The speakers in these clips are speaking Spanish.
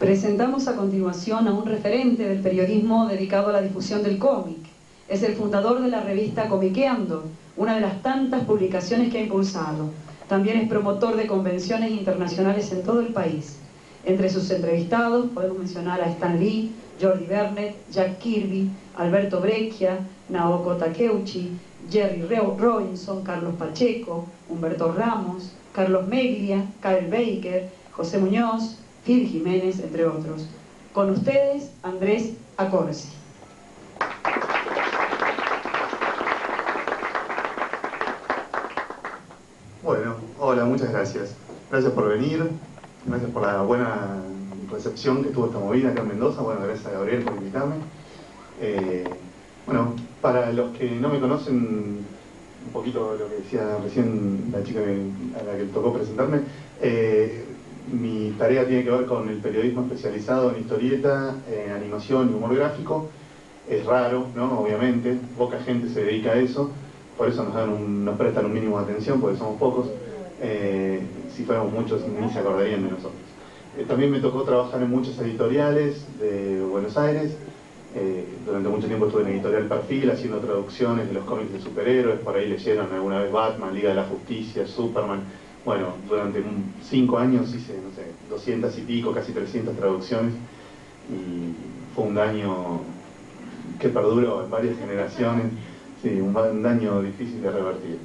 Presentamos a continuación a un referente del periodismo dedicado a la difusión del cómic. Es el fundador de la revista Comiqueando, una de las tantas publicaciones que ha impulsado. También es promotor de convenciones internacionales en todo el país. Entre sus entrevistados podemos mencionar a Stan Lee, Jordi Bernet, Jack Kirby, Alberto Breccia, Naoko Takeuchi, Jerry Robinson, Carlos Pacheco, Humberto Ramos, Carlos Meglia, Kyle Baker, José Muñoz, Phil Jiménez, entre otros. Con ustedes, Andrés Acorce. Bueno, hola, muchas gracias. Gracias por venir, gracias por la buena recepción que tuvo esta movida acá en Mendoza. Bueno, gracias a Gabriel por invitarme. Bueno, para los que no me conocen, un poquito lo que decía recién la chica a la que tocó presentarme, mi tarea tiene que ver con el periodismo especializado en historieta, en animación y humor gráfico. Es raro, ¿no? Obviamente, poca gente se dedica a eso, por eso nos prestan un mínimo de atención, porque somos pocos. Si fuéramos muchos, ni se acordarían de nosotros. También me tocó trabajar en muchas editoriales de Buenos Aires. Durante mucho tiempo estuve en Editorial Perfil haciendo traducciones de los cómics de superhéroes. Por ahí leyeron alguna vez Batman, Liga de la Justicia, Superman. Bueno, durante 5 años hice, no sé, 200 y pico, casi 300 traducciones, y fue un daño que perduró en varias generaciones. Sí, un daño difícil de revertir.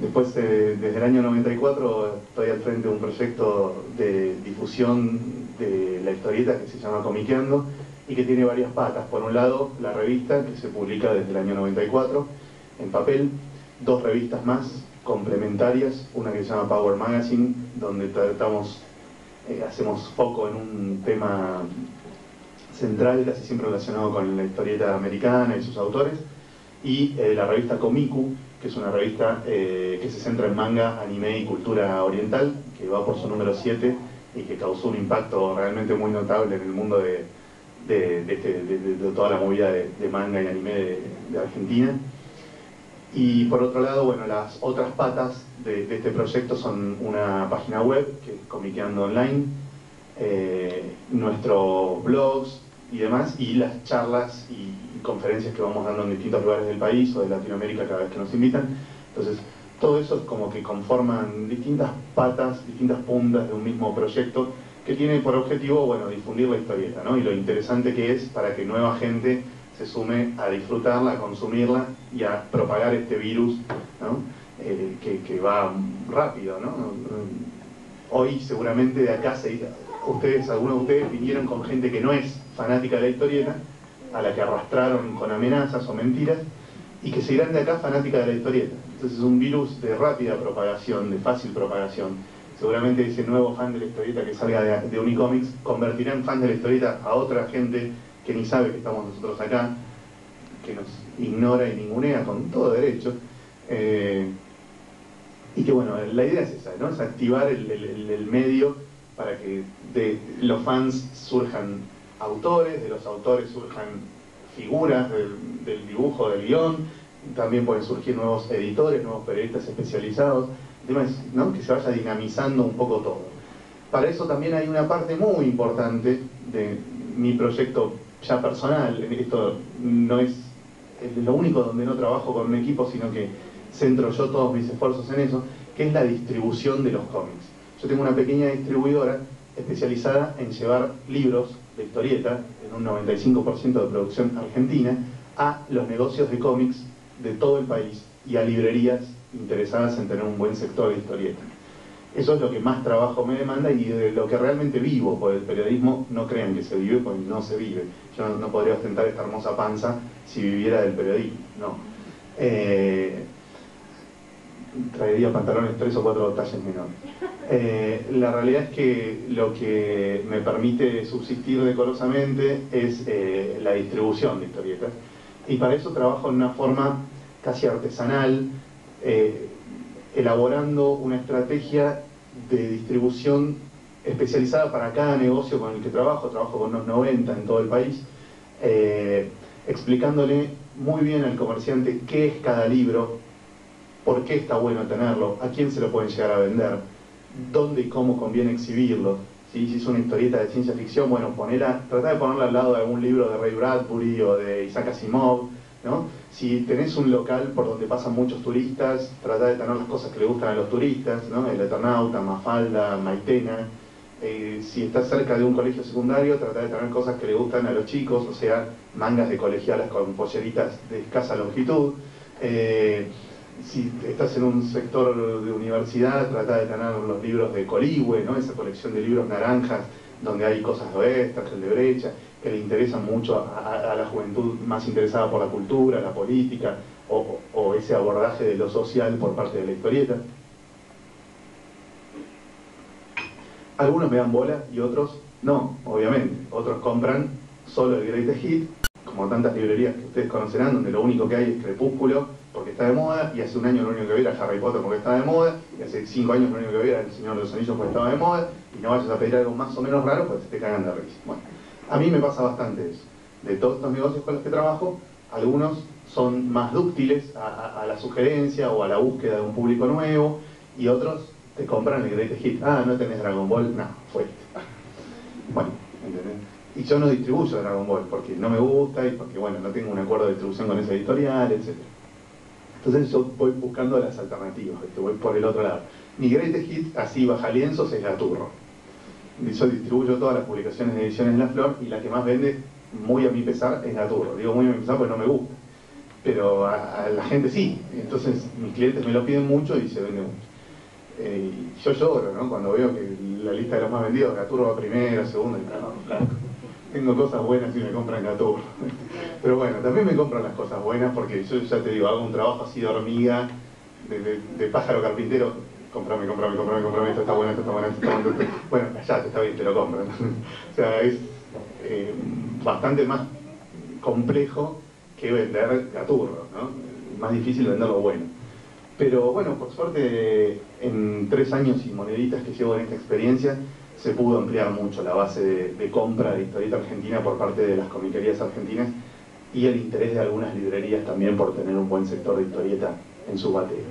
Después, desde el año 94, estoy al frente de un proyecto de difusión de la historieta que se llama Comiqueando, y que tiene varias patas. Por un lado, la revista, que se publica desde el año 94 en papel, 2 revistas más complementarias, una que se llama Power Magazine, donde tratamos, hacemos foco en un tema central, casi siempre relacionado con la historieta americana y sus autores, y la revista Komiku, que es una revista que se centra en manga, anime y cultura oriental, que va por su número 7 y que causó un impacto realmente muy notable en el mundo de toda la movida de manga y anime de Argentina. Y por otro lado, bueno, las otras patas de este proyecto son una página web, que es Comiqueando Online, nuestros blogs y demás, y las charlas y conferencias que vamos dando en distintos lugares del país o de Latinoamérica cada vez que nos invitan. Entonces, todo eso es como que conforman distintas patas, distintas puntas de un mismo proyecto que tiene por objetivo, bueno, difundir la historieta, ¿no? Y lo interesante que es para que nueva gente se sume a disfrutarla, a consumirla y a propagar este virus, ¿no? Que va rápido, ¿no? Hoy seguramente de acá algunos de ustedes vinieron con gente que no es fanática de la historieta, a la que arrastraron con amenazas o mentiras, y que se irán de acá fanática de la historieta. Entonces es un virus de rápida propagación, de fácil propagación. Seguramente ese nuevo fan de la historieta que salga de Unicomics convertirá en fan de la historieta a otra gente que ni sabe que estamos nosotros acá, que nos ignora y ningunea con todo derecho, y que bueno, la idea es esa, ¿no? Es activar el medio para que de los fans surjan autores, de los autores surjan figuras del dibujo, del guión, también pueden surgir nuevos editores, nuevos periodistas especializados. El tema es, ¿no?, que se vaya dinamizando un poco todo. Para eso también hay una parte muy importante de mi proyecto ya personal. Esto no es lo único donde no trabajo con un equipo, sino que centro yo todos mis esfuerzos en eso, que es la distribución de los cómics. Yo tengo una pequeña distribuidora especializada en llevar libros de historieta, en un 95% de producción argentina, a los negocios de cómics de todo el país y a librerías interesadas en tener un buen sector de historieta. Eso es lo que más trabajo me demanda y de lo que realmente vivo, porque el periodismo no crean que se vive, porque no se vive. Yo no podría ostentar esta hermosa panza si viviera del periodismo, no. Traería pantalones 3 o 4 talles menores. La realidad es que lo que me permite subsistir decorosamente es la distribución de historietas. Y para eso trabajo en una forma casi artesanal, elaborando una estrategia de distribución especializada para cada negocio con el que trabajo con unos 90 en todo el país, explicándole muy bien al comerciante qué es cada libro, por qué está bueno tenerlo, a quién se lo pueden llegar a vender, dónde y cómo conviene exhibirlo, si hiciste una historieta de ciencia ficción, bueno, trata de ponerla al lado de algún libro de Ray Bradbury o de Isaac Asimov, ¿no? Si tenés un local por donde pasan muchos turistas, trata de tener las cosas que le gustan a los turistas, ¿no? El Eternauta, Mafalda, Maitena. Si estás cerca de un colegio secundario, trata de tener cosas que le gustan a los chicos, o sea, mangas de colegialas con polleritas de escasa longitud. Si estás en un sector de universidad, trata de tener los libros de Coligüe, ¿no? Esa colección de libros naranjas donde hay cosas oestras, el de Brecha, que le interesan mucho a la juventud más interesada por la cultura, la política, o ese abordaje de lo social por parte de la historieta. Algunos me dan bola y otros no, obviamente. Otros compran solo el Greatest Hit, como tantas librerías que ustedes conocerán, donde lo único que hay es Crepúsculo, porque está de moda, y hace un año lo único que había era Harry Potter porque estaba de moda, y hace 5 años lo único que había era El Señor de los Anillos porque estaba de moda, y no vayas a pedir algo más o menos raro porque te cagan de risa. Bueno, a mí me pasa bastante eso. De todos estos negocios con los que trabajo, algunos son más dúctiles a la sugerencia o a la búsqueda de un público nuevo, y otros te compran el Greatest Hit. Ah, no tenés Dragon Ball, no, fue bueno, ¿entendés? Y yo no distribuyo Dragon Ball porque no me gusta y porque, bueno, no tengo un acuerdo de distribución con esa editorial, etc. Entonces yo voy buscando las alternativas, voy por el otro lado. Mi Greatest Hit, así baja lienzos, es Gaturro. Yo distribuyo todas las publicaciones de Ediciones La Flor y la que más vende, muy a mi pesar, es Gaturro. Digo muy a mi pesar porque no me gusta, pero a la gente sí. Entonces mis clientes me lo piden mucho y se vende mucho. Yo lloro, ¿no? Cuando veo que la lista de los más vendidos, Gaturro va primero, segundo, y claro. Tengo cosas buenas y me compran Gaturro. Pero bueno, también me compran las cosas buenas porque yo ya te digo, hago un trabajo así de hormiga, de pájaro carpintero. Comprame, esto está bueno, esto está bueno. Bueno, callate, está bien, te lo compran. O sea, es bastante más complejo que vender Gaturro, ¿no? Más difícil vender lo bueno. Pero bueno, por suerte, en 3 años y moneditas que llevo en esta experiencia, se pudo ampliar mucho la base de compra de historieta argentina por parte de las comiquerías argentinas y el interés de algunas librerías también por tener un buen sector de historieta en su batería.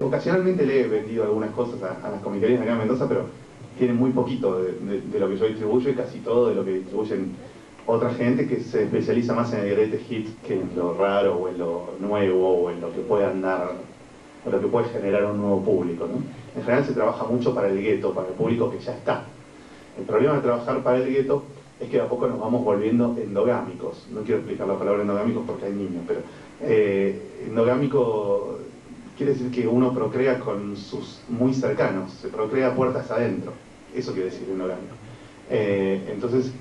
Ocasionalmente le he vendido algunas cosas a las comiquerías de acá en Mendoza, pero tienen muy poquito de lo que yo distribuyo y casi todo de lo que distribuyen otra gente que se especializa más en el Greatest Hit que en lo raro o en lo nuevo o en lo que puede andar o lo que puede generar un nuevo público, ¿no? En general se trabaja mucho para el gueto, para el público que ya está. El problema de trabajar para el gueto es que de a poco nos vamos volviendo endogámicos. No quiero explicar la palabra endogámicos porque hay niños, pero endogámico quiere decir que uno procrea con sus muy cercanos, se procrea puertas adentro. Eso quiere decir endogamia. Entonces,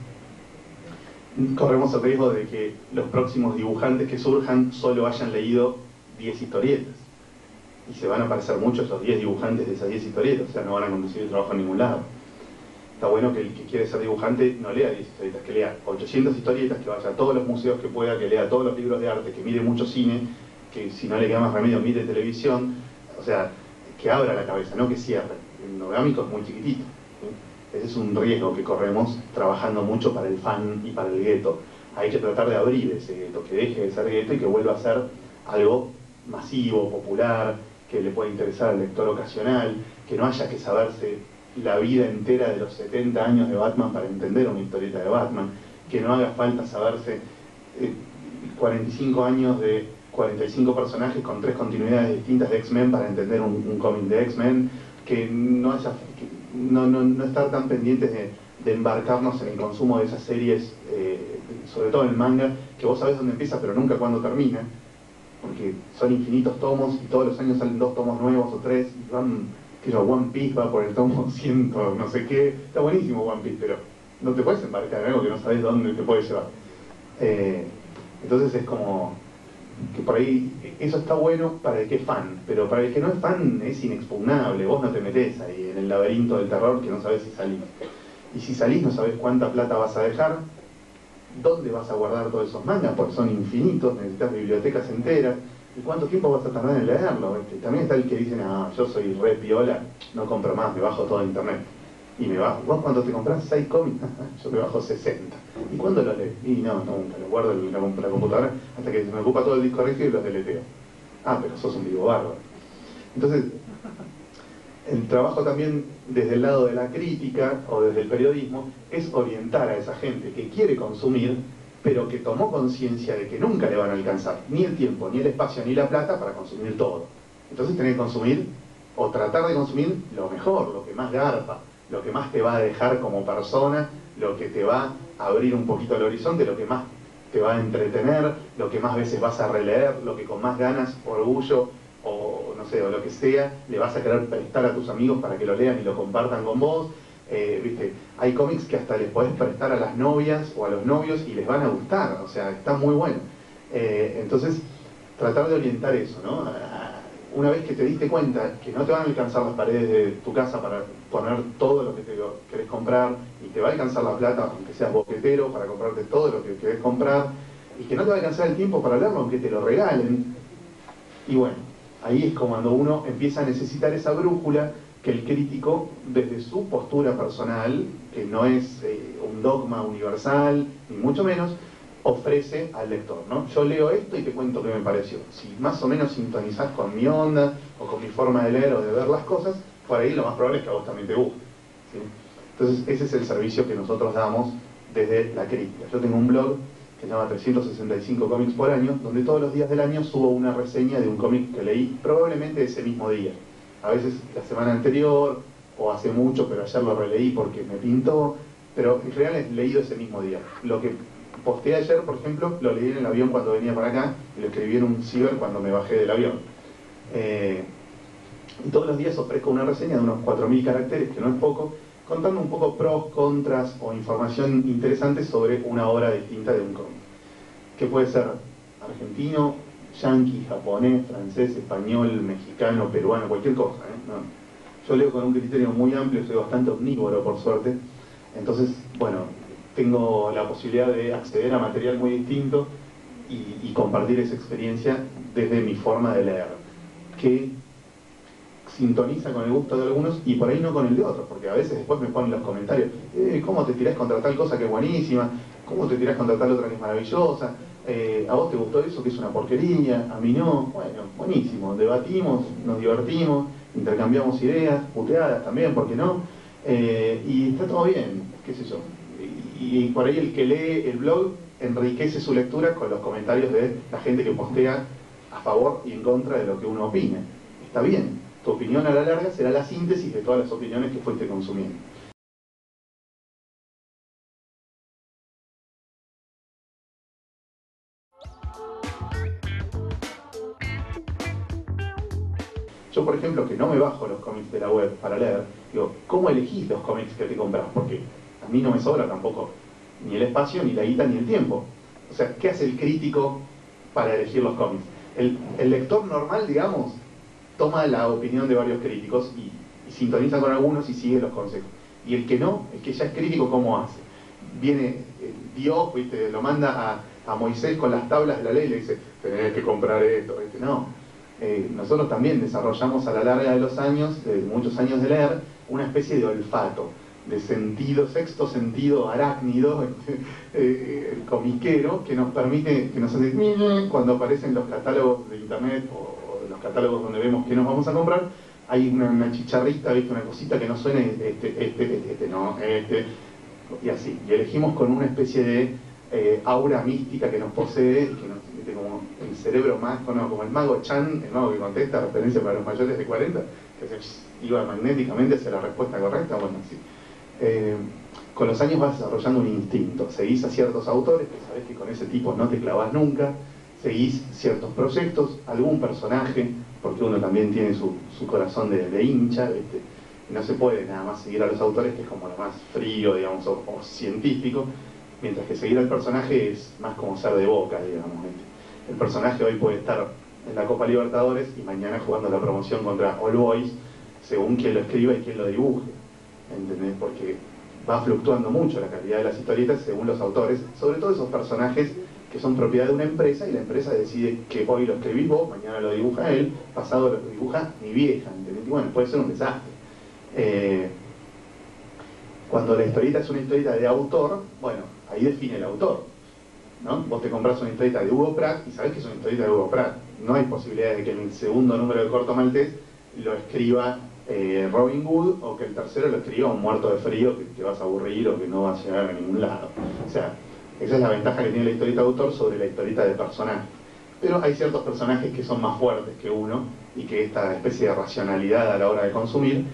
corremos el riesgo de que los próximos dibujantes que surjan solo hayan leído 10 historietas. Y se van a parecer mucho esos 10 dibujantes de esas 10 historietas, o sea, no van a conducir el trabajo a ningún lado. Está bueno que el que quiere ser dibujante no lea 10 historietas, que lea 800 historietas, que vaya a todos los museos que pueda, que lea todos los libros de arte, que mire mucho cine, que si no le queda más remedio mire televisión, o sea, que abra la cabeza, no que cierre. El endogámico es muy chiquitito, ¿sí? Ese es un riesgo que corremos trabajando mucho para el fan y para el gueto. Hay que tratar de abrir ese gueto, que deje de ser gueto y que vuelva a ser algo masivo, popular, que le pueda interesar al lector ocasional, que no haya que saberse la vida entera de los 70 años de Batman para entender una historieta de Batman, que no haga falta saberse 45 años de 45 personajes con 3 continuidades distintas de X-Men para entender un cómic de X-Men, que no estar tan pendientes de embarcarnos en el consumo de esas series, sobre todo en manga, que vos sabés dónde empieza pero nunca cuándo termina, porque son infinitos tomos y todos los años salen 2 tomos nuevos o 3, y van, que yo, One Piece va por el tomo 100, no sé qué, está buenísimo One Piece, pero no te puedes embarcar en algo que no sabés dónde te puede llevar. Entonces es como que por ahí, eso está bueno para el que es fan, pero para el que no es fan es inexpugnable. Vos no te metés ahí en el laberinto del terror que no sabés si salís, y si salís no sabés cuánta plata vas a dejar, dónde vas a guardar todos esos mangas, porque son infinitos, necesitas bibliotecas enteras, y cuánto tiempo vas a tardar en leerlo. También está el que dice, no, yo soy re piola, no compro más, me bajo todo de internet. Y me bajo, vos cuando te compras 6 cómics, yo me bajo 60. ¿Y cuándo los leo? Y no, nunca, los guardo en la computadora hasta que se me ocupa todo el disco rígido y los deleteo. Ah, pero sos un vivo bárbaro. Entonces, el trabajo también desde el lado de la crítica o desde el periodismo es orientar a esa gente que quiere consumir, pero que tomó conciencia de que nunca le van a alcanzar ni el tiempo, ni el espacio, ni la plata para consumir todo. Entonces tenés que consumir, o tratar de consumir, lo mejor, lo que más garpa, lo que más te va a dejar como persona, lo que te va a abrir un poquito el horizonte, lo que más te va a entretener, lo que más veces vas a releer, lo que con más ganas, orgullo o no sé, o lo que sea, le vas a querer prestar a tus amigos para que lo lean y lo compartan con vos. ¿Viste? Hay cómics que hasta les podés prestar a las novias o a los novios y les van a gustar, o sea, está muy bueno. Entonces, tratar de orientar eso, ¿no? Una vez que te diste cuenta que no te van a alcanzar las paredes de tu casa para poner todo lo que te querés comprar, y te va a alcanzar la plata, aunque seas boquetero, para comprarte todo lo que querés comprar, y que no te va a alcanzar el tiempo para leerlo, aunque te lo regalen. Y bueno, ahí es como cuando uno empieza a necesitar esa brújula que el crítico, desde su postura personal, que no es un dogma universal, ni mucho menos, ofrece al lector, ¿no? Yo leo esto y te cuento qué me pareció. Si más o menos sintonizás con mi onda, o con mi forma de leer o de ver las cosas, por ahí lo más probable es que a vos también te guste, ¿sí? Entonces ese es el servicio que nosotros damos desde la crítica. Yo tengo un blog que se llama 365 cómics por año, donde todos los días del año subo una reseña de un cómic que leí probablemente ese mismo día. A veces la semana anterior, o hace mucho, pero ayer lo releí porque me pintó, pero en general he leído ese mismo día. Lo que posteé ayer, por ejemplo, lo leí en el avión cuando venía para acá, y lo escribí en un ciber cuando me bajé del avión. Y todos los días ofrezco una reseña de unos 4000 caracteres, que no es poco, contando un poco pros, contras o información interesante sobre una obra distinta de un cómic. Que puede ser argentino, yanqui, japonés, francés, español, mexicano, peruano, cualquier cosa, ¿eh? No. Yo leo con un criterio muy amplio, soy bastante omnívoro, por suerte. Entonces, bueno, tengo la posibilidad de acceder a material muy distinto y compartir esa experiencia desde mi forma de leer, que sintoniza con el gusto de algunos y por ahí no con el de otros, porque a veces después me ponen los comentarios, ¿cómo te tirás contra tal cosa que es buenísima? ¿Cómo te tirás contra tal otra que es maravillosa? ¿A vos te gustó eso que es una porquería? A mí no. Bueno, buenísimo, debatimos, nos divertimos, intercambiamos ideas, puteadas también, ¿por qué no? Y está todo bien, qué sé yo. Y por ahí el que lee el blog enriquece su lectura con los comentarios de la gente que postea a favor y en contra de lo que uno opina. Está bien, tu opinión a la larga será la síntesis de todas las opiniones que fuiste consumiendo. Yo, por ejemplo, que no me bajo los cómics de la web para leer, digo, ¿cómo elegís los cómics que te compras? Porque a mí no me sobra tampoco ni el espacio, ni la guita, ni el tiempo. O sea, ¿qué hace el crítico para elegir los cómics? El lector normal, digamos, toma la opinión de varios críticos y sintoniza con algunos y sigue los consejos. Y el que no, el que ya es crítico, ¿cómo hace? Viene Dios, ¿viste? Lo manda a Moisés con las tablas de la ley y le dice, tenés que comprar esto, ¿viste? No. Nosotros también desarrollamos a la larga de los años, de muchos años de leer, una especie de olfato, de sentido, sexto sentido arácnido, el comiquero, que nos permite, que nos hace cuando aparecen los catálogos de internet o los catálogos donde vemos qué nos vamos a comprar, hay una chicharrita, ¿viste? Una cosita que nos suena, este, y así, y elegimos con una especie de aura mística que nos posee, que nos, ¿viste? Como el cerebro mágico, no, como el mago Chan, el mago que contesta, referencia para los mayores de 40, que se iba magnéticamente hacia la respuesta correcta, bueno, así. Con los años vas desarrollando un instinto, seguís a ciertos autores que sabés que con ese tipo no te clavás nunca, seguís ciertos proyectos, algún personaje, porque uno también tiene su corazón de hincha, ¿viste? No se puede nada más seguir a los autores, que es como lo más frío, digamos, o científico, mientras que seguir al personaje es más como ser de Boca, digamos, ¿viste? El personaje hoy puede estar en la Copa Libertadores y mañana jugando la promoción contra All Boys, según quien lo escriba y quien lo dibuje. ¿Entendés? Porque va fluctuando mucho la calidad de las historietas según los autores, sobre todo esos personajes que son propiedad de una empresa y la empresa decide que hoy lo escribís vos, mañana lo dibuja él, pasado lo dibuja mi vieja, ¿entendés? Y bueno, puede ser un desastre. Cuando la historieta es una historieta de autor, bueno, ahí define el autor, ¿no? Vos te compras una historieta de Hugo Pratt y sabés que es una historieta de Hugo Pratt. No hay posibilidad de que en el segundo número de Corto Maltés lo escriba Robin Wood, o que el tercero lo escriba un muerto de frío que te vas a aburrir o que no vas a llegar a ningún lado. O sea, esa es la ventaja que tiene la historieta de autor sobre la historieta de personaje. Pero hay ciertos personajes que son más fuertes que uno y que esta especie de racionalidad a la hora de consumir,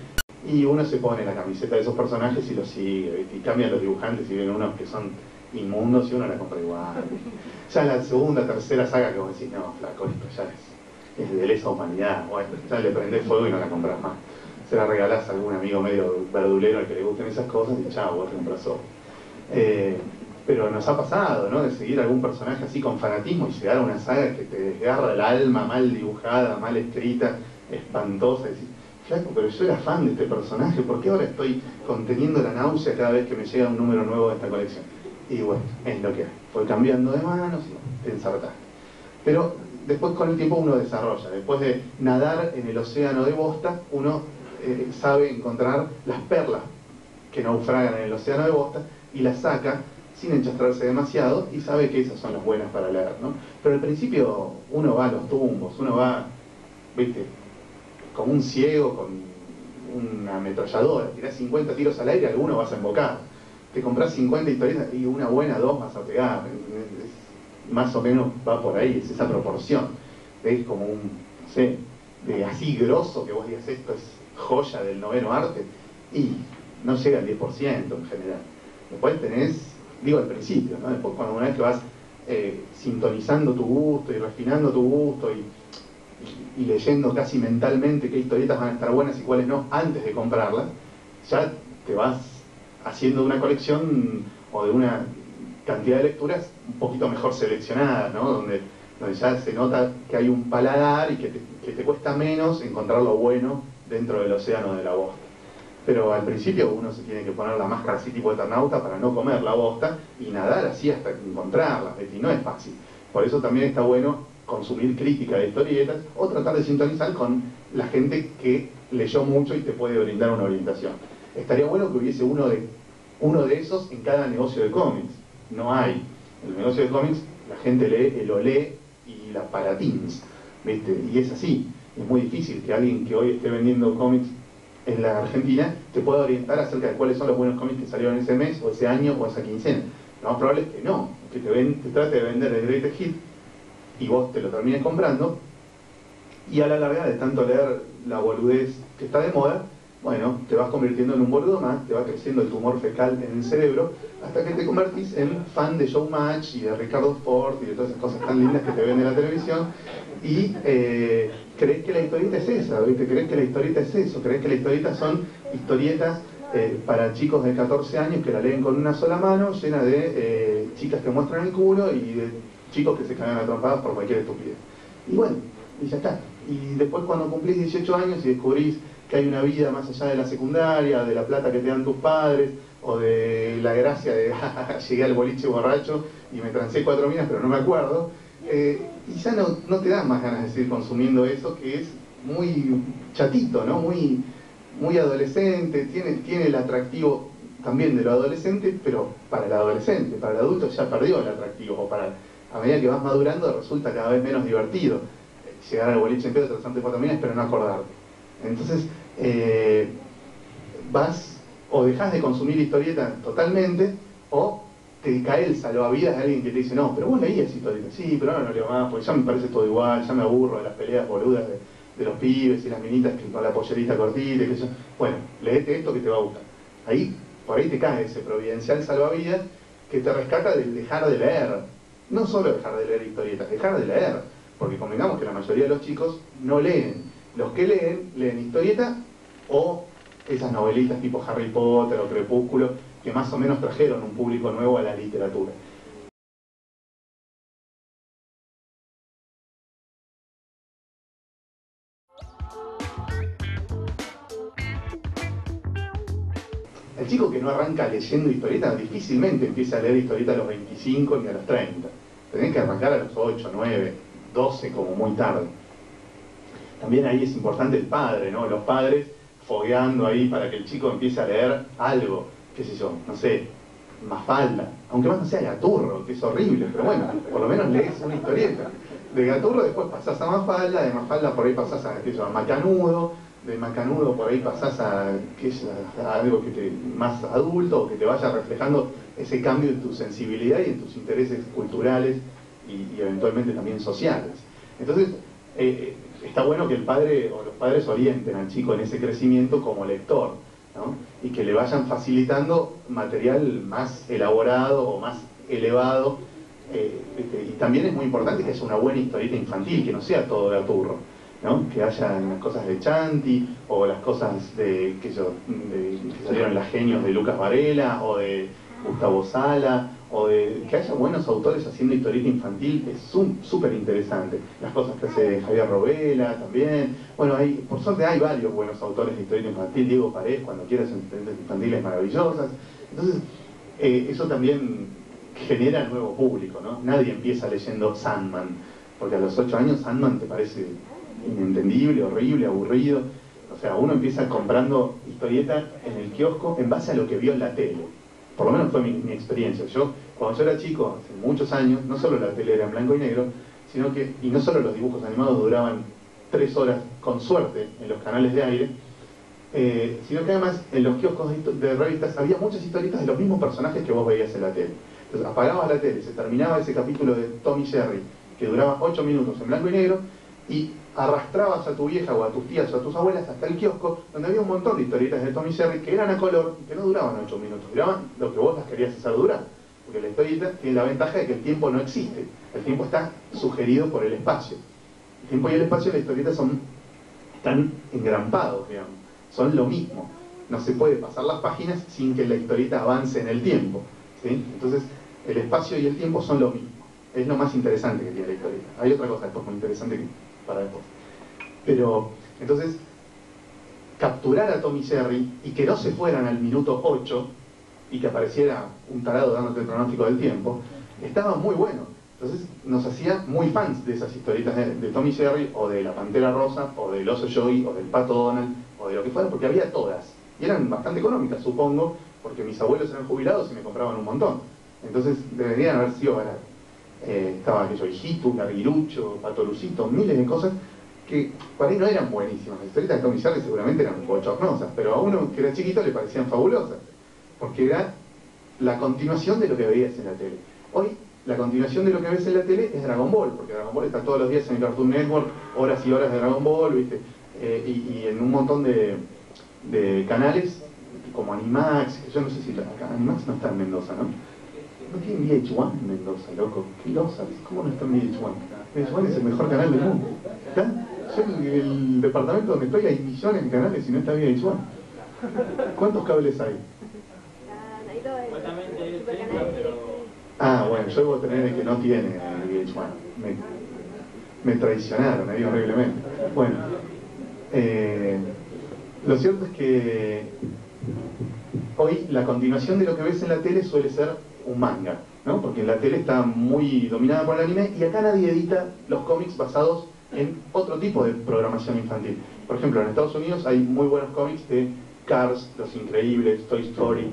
y uno se pone la camiseta de esos personajes y los sigue, y cambian los dibujantes y ven unos que son inmundos y uno la compra igual. Ya la segunda, tercera saga que vos decís, no, flaco, esto ya es de lesa humanidad, o ya le prendés fuego y no la compras más. Se la regalás a algún amigo medio verdulero al que le gusten esas cosas y chao, vos te compras otro. Pero nos ha pasado, ¿no?, de seguir algún personaje así con fanatismo y llegar a una saga que te desgarra el alma, mal dibujada, mal escrita, espantosa, y decís, flaco, pero yo era fan de este personaje, ¿por qué ahora estoy conteniendo la náusea cada vez que me llega un número nuevo de esta colección? Y bueno, es lo que hay. Fue cambiando de manos y te ensartaste. Pero después con el tiempo uno desarrolla. Después de nadar en el océano de bosta, uno sabe encontrar las perlas que naufragan en el océano de bosta y las saca sin enchastrarse demasiado, y sabe que esas son las buenas para leer, ¿no? Pero al principio uno va a los tumbos, uno va, viste, como un ciego con una ametralladora, tirás 50 tiros al aire, alguno vas a embocar. Te compras 50 historietas y una buena, dos vas a pegar. Más o menos va por ahí, es esa proporción. Es como un, no sé, de así grosso que vos digas esto es joya del noveno arte, y no llega al 10% en general. Después tenés, digo al principio, ¿no? Después, cuando una vez que vas sintonizando tu gusto y refinando tu gusto y leyendo casi mentalmente qué historietas van a estar buenas y cuáles no antes de comprarlas, ya te vas haciendo una colección o de una cantidad de lecturas un poquito mejor seleccionada, ¿no? Donde ya se nota que hay un paladar y que te cuesta menos encontrar lo bueno dentro del océano de la bosta. Pero al principio uno se tiene que poner la máscara así tipo Eternauta para no comer la bosta y nadar así hasta encontrarla, y no es fácil. Por eso también está bueno consumir crítica de historietas o tratar de sintonizar con la gente que leyó mucho y te puede brindar una orientación. Estaría bueno que hubiese uno de esos en cada negocio de cómics. No hay. El negocio de cómics, la gente lee el Olé y la Paratins, ¿viste? Y es así. Es muy difícil que alguien que hoy esté vendiendo cómics en la Argentina te pueda orientar acerca de cuáles son los buenos cómics que salieron ese mes, o ese año, o esa quincena. Lo más probable es que no, que te trate de vender el Greatest Hit y vos te lo termines comprando, y a la larga, de tanto leer la boludez que está de moda, bueno, te vas convirtiendo en un boludo más, te va creciendo el tumor fecal en el cerebro, hasta que te convertís en fan de Showmatch y de Ricardo Ford y de todas esas cosas tan lindas que te vende la televisión, y crees que la historieta es esa, ¿viste? Crees que la historieta es eso, crees que la historieta son historietas para chicos de 14 años que la leen con una sola mano, llena de chicas que muestran el culo y de chicos que se cagan a trompadas por cualquier estupidez. Y bueno, y ya está. Y después cuando cumplís 18 años y descubrís que hay una vida más allá de la secundaria, de la plata que te dan tus padres, o de la gracia de llegué al boliche borracho y me trancé 4 minas pero no me acuerdo, y ya no te dan más ganas de seguir consumiendo eso, que es muy chatito, ¿no? Muy, muy adolescente, tiene el atractivo también de lo adolescente, pero para el adolescente, para el adulto ya perdió el atractivo, o para, a medida que vas madurando resulta cada vez menos divertido llegar al boliche entero, trazarte 4 minas pero no acordarte. Entonces vas o dejas de consumir historietas totalmente, o te cae el salvavidas de alguien que te dice, no, pero vos leías historietas. Sí, pero ahora no leo más, porque ya me parece todo igual, ya me aburro de las peleas boludas de los pibes y las minitas con la pollerita cortita, que yo. Bueno, leete esto que te va a gustar. Ahí, por ahí te cae ese providencial salvavidas que te rescata del dejar de leer. No solo dejar de leer historietas, dejar de leer, porque convengamos que la mayoría de los chicos no leen. Los que leen historietas o esas novelitas tipo Harry Potter o Crepúsculo, que más o menos trajeron un público nuevo a la literatura. El chico que no arranca leyendo historietas difícilmente empieza a leer historietas a los 25 ni a los 30. Tenés que arrancar a los 8, 9, 12 como muy tarde. También ahí es importante el padre, ¿no? Los padres fogueando ahí para que el chico empiece a leer algo. qué sé yo, no sé, Mafalda, aunque más no sea Gaturro, que es horrible, pero bueno, por lo menos lees una historieta. De Gaturro después pasás a Mafalda, de Mafalda por ahí pasás a, qué sé yo, a Macanudo, de Macanudo por ahí pasás a, qué sé yo, a algo que te, más adulto, o que te vaya reflejando ese cambio en tu sensibilidad y en tus intereses culturales y eventualmente también sociales. Entonces, está bueno que el padre o los padres orienten al chico en ese crecimiento como lector, ¿no? Y que le vayan facilitando material más elaborado o más elevado. Y también es muy importante que haya una buena historieta infantil, que no sea todo de Gaturro, ¿no? Que haya las cosas de Chanti o las cosas de, que salieron las genios de Lucas Varela o de Gustavo Sala, o de que haya buenos autores haciendo historieta infantil es súper interesante. Las cosas que hace Javier Robela también. Bueno, hay, por suerte hay varios buenos autores de historieta infantil. Diego Paredes, cuando quieras, historietas infantiles maravillosas. Entonces, eso también genera nuevo público, ¿no? Nadie empieza leyendo Sandman, porque a los 8 años Sandman te parece inentendible, horrible, aburrido. O sea, uno empieza comprando historietas en el kiosco en base a lo que vio en la tele. Por lo menos fue mi experiencia. Yo, cuando yo era chico, hace muchos años, no solo la tele era en blanco y negro, sino que, y no solo los dibujos animados duraban 3 horas, con suerte, en los canales de aire, sino que además en los kioscos de revistas había muchas historietas de los mismos personajes que vos veías en la tele. Entonces apagabas la tele, se terminaba ese capítulo de Tom y Jerry, que duraba 8 minutos en blanco y negro, y arrastrabas a tu vieja o a tus tías o a tus abuelas hasta el kiosco, donde había un montón de historietas de Tom y Jerry que eran a color, que no duraban 8 minutos, duraban lo que vos las querías hacer durar, porque la historieta tiene la ventaja de que el tiempo no existe, el tiempo está sugerido por el espacio. El tiempo y el espacio de la historieta están engrampados, digamos, son lo mismo, no se puede pasar las páginas sin que la historieta avance en el tiempo, ¿sí? Entonces el espacio y el tiempo son lo mismo, es lo más interesante que tiene la historieta. Hay otra cosa después muy interesante que para después. Pero, entonces, capturar a Tom y Jerry y que no se fueran al minuto 8 y que apareciera un tarado dándote el pronóstico del tiempo, estaba muy bueno. Entonces, nos hacía muy fans de esas historietas de Tom y Jerry, o de la Pantera Rosa, o del Oso Yogi, o del Pato Donald, o de lo que fuera, porque había todas. Y eran bastante económicas, supongo, porque mis abuelos eran jubilados y me compraban un montón. Entonces, deberían haber sido baratos. Estaba aquello, Hijito, Garguirucho, Patolucito, miles de cosas que para mí no eran buenísimas. Las historietas de Tom y Jerry seguramente eran bochornosas, pero a uno que era chiquito le parecían fabulosas, porque era la continuación de lo que veías en la tele. Hoy, la continuación de lo que ves en la tele es Dragon Ball, porque Dragon Ball está todos los días en el Cartoon Network, horas y horas de Dragon Ball, ¿viste? Y en un montón de canales, como Animax, que yo no sé si Animax no está en Mendoza, ¿no? No tienen VH1 en Mendoza, loco. Qué losas, ¿cómo no está en VH1? VH1 es el mejor canal del mundo. ¿Está? Yo en el departamento donde estoy hay millones de canales y no está VH1. ¿Cuántos cables hay? Hay 2. Ah, bueno, yo debo tener el que no tiene VH1. Me traicionaron ahí horriblemente. Bueno, lo cierto es que hoy la continuación de lo que ves en la tele suele ser un manga, ¿no? Porque la tele está muy dominada por el anime y acá nadie edita los cómics basados en otro tipo de programación infantil. Por ejemplo, en Estados Unidos hay muy buenos cómics de Cars, Los Increíbles, Toy Story,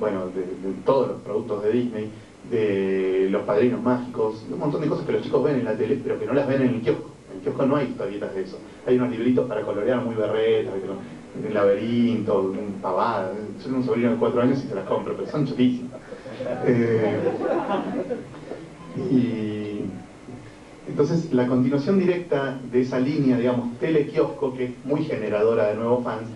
bueno, de todos los productos de Disney, de Los Padrinos Mágicos, un montón de cosas que los chicos ven en la tele pero que no las ven en el kiosco. En el kiosco no hay historietas de eso. Hay unos libritos para colorear muy berretas, El Laberinto, pavada. Yo tengo un sobrino de 4 años y se las compro, pero son chutísimas. Y entonces la continuación directa de esa línea, digamos, telekiosco, que es muy generadora de nuevos fans,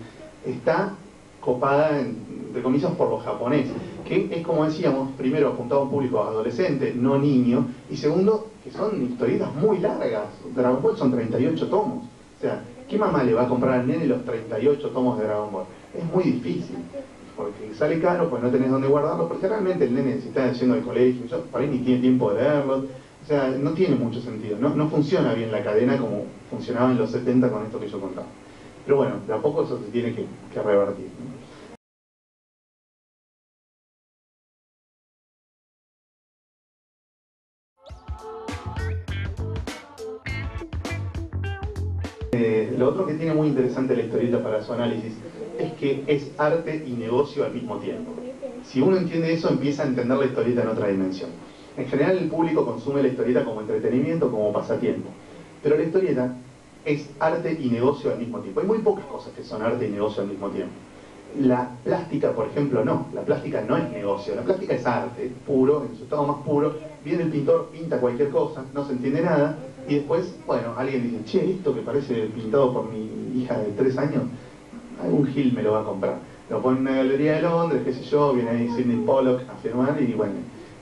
está copada, entre comillas, por los japoneses, que es, como decíamos, primero apuntado a un público adolescente, no niño, y segundo, que son historietas muy largas. Dragon Ball son 38 tomos, o sea, ¿qué mamá le va a comprar al nene los 38 tomos de Dragon Ball? Es muy difícil, porque sale caro, pues no tenés dónde guardarlo, porque realmente el nene se está yendo al colegio, yo, para mí ni tiene tiempo de leerlo, o sea, no tiene mucho sentido, no funciona bien la cadena como funcionaba en los 70 con esto que yo contaba. Pero bueno, de a poco eso se tiene que revertir, ¿no? Lo otro que tiene muy interesante la historieta para su análisis es que es arte y negocio al mismo tiempo. Si uno entiende eso, empieza a entender la historieta en otra dimensión. En general el público consume la historieta como entretenimiento, como pasatiempo, pero la historieta es arte y negocio al mismo tiempo. Hay muy pocas cosas que son arte y negocio al mismo tiempo. La plástica, por ejemplo, no. La plástica no es negocio, la plástica es arte puro, en su estado más puro. Viene el pintor, pinta cualquier cosa, no se entiende nada, y después, bueno, alguien dice, che, esto que parece pintado por mi hija de 3 años, algún gil me lo va a comprar. Lo pone en una galería de Londres, qué sé yo, viene ahí Sidney Pollock a firmar, y bueno,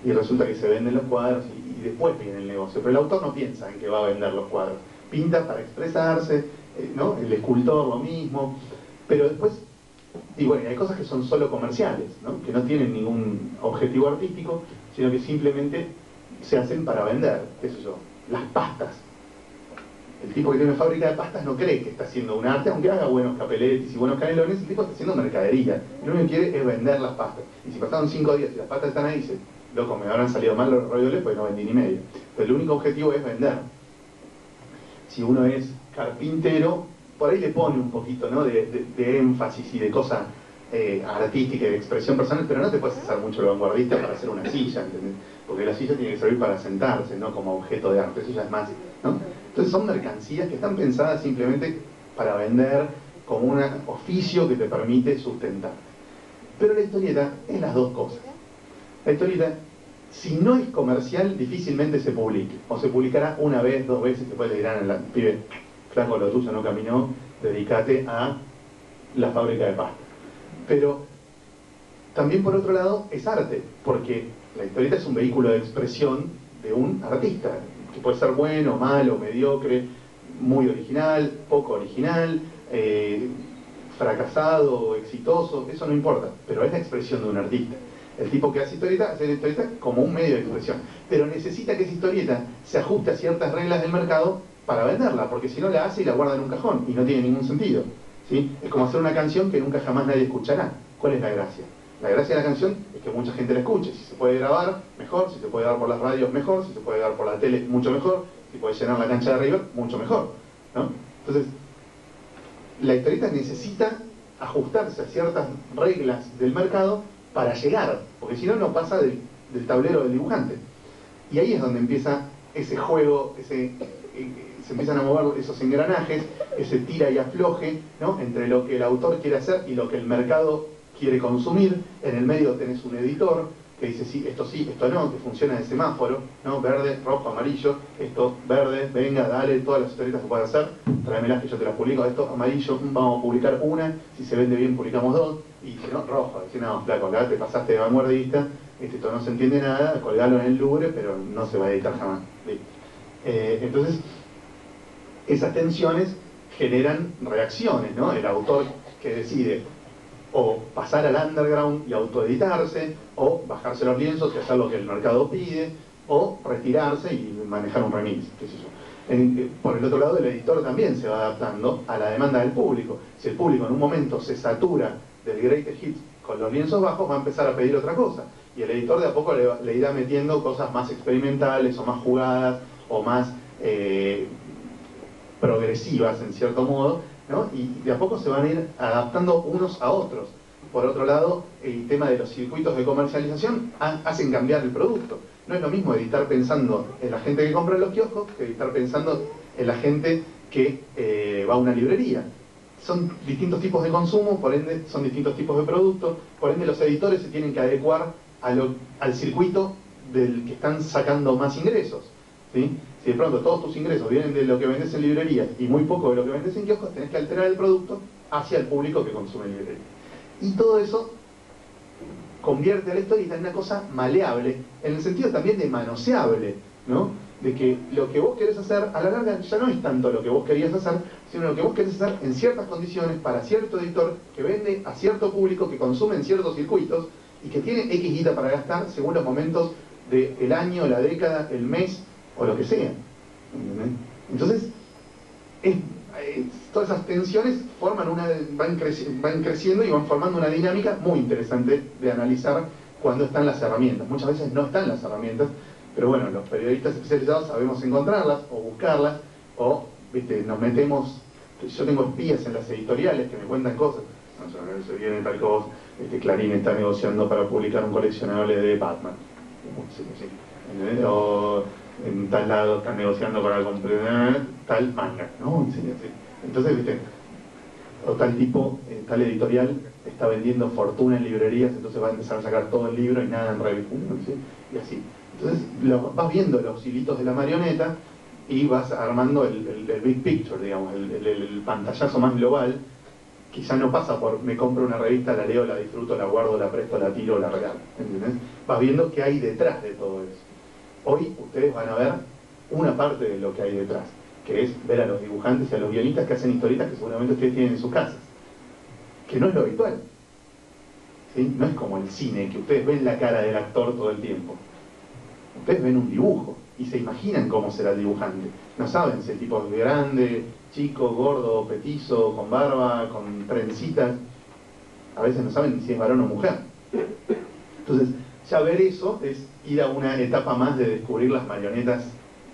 y resulta que se venden los cuadros, y después viene el negocio. Pero el autor no piensa en que va a vender los cuadros. Pinta para expresarse, ¿no? El escultor lo mismo, pero después... Y bueno, hay cosas que son solo comerciales, ¿no? Que no tienen ningún objetivo artístico, sino que simplemente se hacen para vender, qué sé yo, las pastas. El tipo que tiene una fábrica de pastas no cree que está haciendo un arte, aunque haga buenos capeletes y buenos canelones, el tipo está haciendo mercadería. Lo único que quiere es vender las pastas. Y si pasaron 5 días y las pastas están ahí, dice, loco, me habrán salido mal los ravioles porque no vendí ni medio. Pero el único objetivo es vender. Si uno es carpintero, por ahí le pone un poquito, ¿no? de énfasis y de cosa artística y de expresión personal, pero no te puedes hacer mucho el vanguardista para hacer una silla, ¿entendés? Porque la silla tiene que servir para sentarse, no como objeto de arte, eso ya es más, ¿no? Entonces son mercancías que están pensadas simplemente para vender como un oficio que te permite sustentar. Pero la historieta es las dos cosas. La historieta, si no es comercial, difícilmente se publique, o se publicará una vez, 2 veces, después le dirán al pibe, flaco, lo tuyo no caminó, dedícate a la fábrica de pasta. Pero también, por otro lado, es arte, porque la historieta es un vehículo de expresión de un artista, que puede ser bueno, malo, mediocre, muy original, poco original, fracasado, exitoso, eso no importa, pero es la expresión de un artista. El tipo que hace historieta como un medio de expresión, pero necesita que esa historieta se ajuste a ciertas reglas del mercado para venderla, porque si no la hace y la guarda en un cajón y no tiene ningún sentido, ¿sí? Es como hacer una canción que nunca jamás nadie escuchará. ¿Cuál es la gracia? La gracia de la canción es que mucha gente la escuche. Si se puede grabar, mejor. Si se puede dar por las radios, mejor. Si se puede dar por la tele, mucho mejor. Si puede llenar la cancha de River, mucho mejor, ¿no? Entonces la historieta necesita ajustarse a ciertas reglas del mercado para llegar, porque si no, no pasa del tablero del dibujante. Y ahí es donde empieza ese juego, se empiezan a mover esos engranajes, ese tira y afloje, ¿no? Entre lo que el autor quiere hacer y lo que el mercado quiere consumir. En el medio tenés un editor que dice sí, esto no, que funciona el semáforo, ¿no? Verde, rojo, amarillo, esto verde, venga, dale, todas las historietas que puedas hacer, tráemelas que yo te las publico. Esto amarillo, vamos a publicar una, si se vende bien publicamos 2, y si no, rojo, dice, no, flaco, acá te pasaste de vanguardista, esto no se entiende nada, colgalo en el Louvre, pero no se va a editar jamás. ¿Sí? Entonces esas tensiones generan reacciones, ¿no? El autor que decide o pasar al underground y autoeditarse, o bajarse los lienzos y hacer lo que el mercado pide, o retirarse y manejar un remix, qué sé yo. Por el otro lado, el editor también se va adaptando a la demanda del público. Si el público en un momento se satura del great hit con los lienzos bajos, va a empezar a pedir otra cosa, y el editor de a poco le irá metiendo cosas más experimentales, o más jugadas, o más... progresivas en cierto modo, ¿no? Y de a poco se van a ir adaptando unos a otros. Por otro lado, el tema de los circuitos de comercialización hacen cambiar el producto. No es lo mismo editar pensando en la gente que compra en los kioscos que editar pensando en la gente que va a una librería. Son distintos tipos de consumo, por ende son distintos tipos de productos, por ende los editores se tienen que adecuar al circuito del que están sacando más ingresos, ¿sí? Si de pronto todos tus ingresos vienen de lo que vendes en librerías y muy poco de lo que vendes en kioscos, tenés que alterar el producto hacia el público que consume librerías. Y todo eso convierte a la historieta en una cosa maleable, en el sentido también de manoseable, ¿no? De que lo que vos querés hacer, a la larga, ya no es tanto lo que vos querías hacer, sino lo que vos querés hacer en ciertas condiciones, para cierto editor, que vende a cierto público, que consume en ciertos circuitos, y que tiene X guita para gastar según los momentos del año, la década, el mes, o lo que sea. Entonces, todas esas tensiones forman van creciendo y van formando una dinámica muy interesante de analizar cuando están las herramientas. Muchas veces no están las herramientas, pero bueno, los periodistas especializados sabemos encontrarlas o buscarlas, o, viste, nos metemos yo tengo espías en las editoriales que me cuentan cosas. Nacional se viene tal cosa, Clarín está negociando para publicar un coleccionable de Batman. Sí, sí. O en tal lado están negociando para comprar tal manga, ¿no? Sí, sí. Entonces, viste, o tal tipo, tal editorial está vendiendo fortuna en librerías, entonces va a empezar a sacar todo el libro y nada en revista, ¿sí? Y así. Entonces vas viendo los hilitos de la marioneta y vas armando el big picture, digamos, el pantallazo más global. Quizá no pasa por me compro una revista, la leo, la disfruto, la guardo, la presto, la tiro, la regalo, ¿entendés? Vas viendo qué hay detrás de todo eso. Hoy ustedes van a ver una parte de lo que hay detrás, que es ver a los dibujantes y a los guionistas que hacen historietas que seguramente ustedes tienen en sus casas, que no es lo habitual, ¿sí? No es como el cine, que ustedes ven la cara del actor todo el tiempo. Ustedes ven un dibujo y se imaginan cómo será el dibujante. No saben si el tipo es grande, chico, gordo, petizo, con barba, con trencitas. A veces no saben si es varón o mujer. Entonces, ya ver eso es ir a una etapa más de descubrir las marionetas,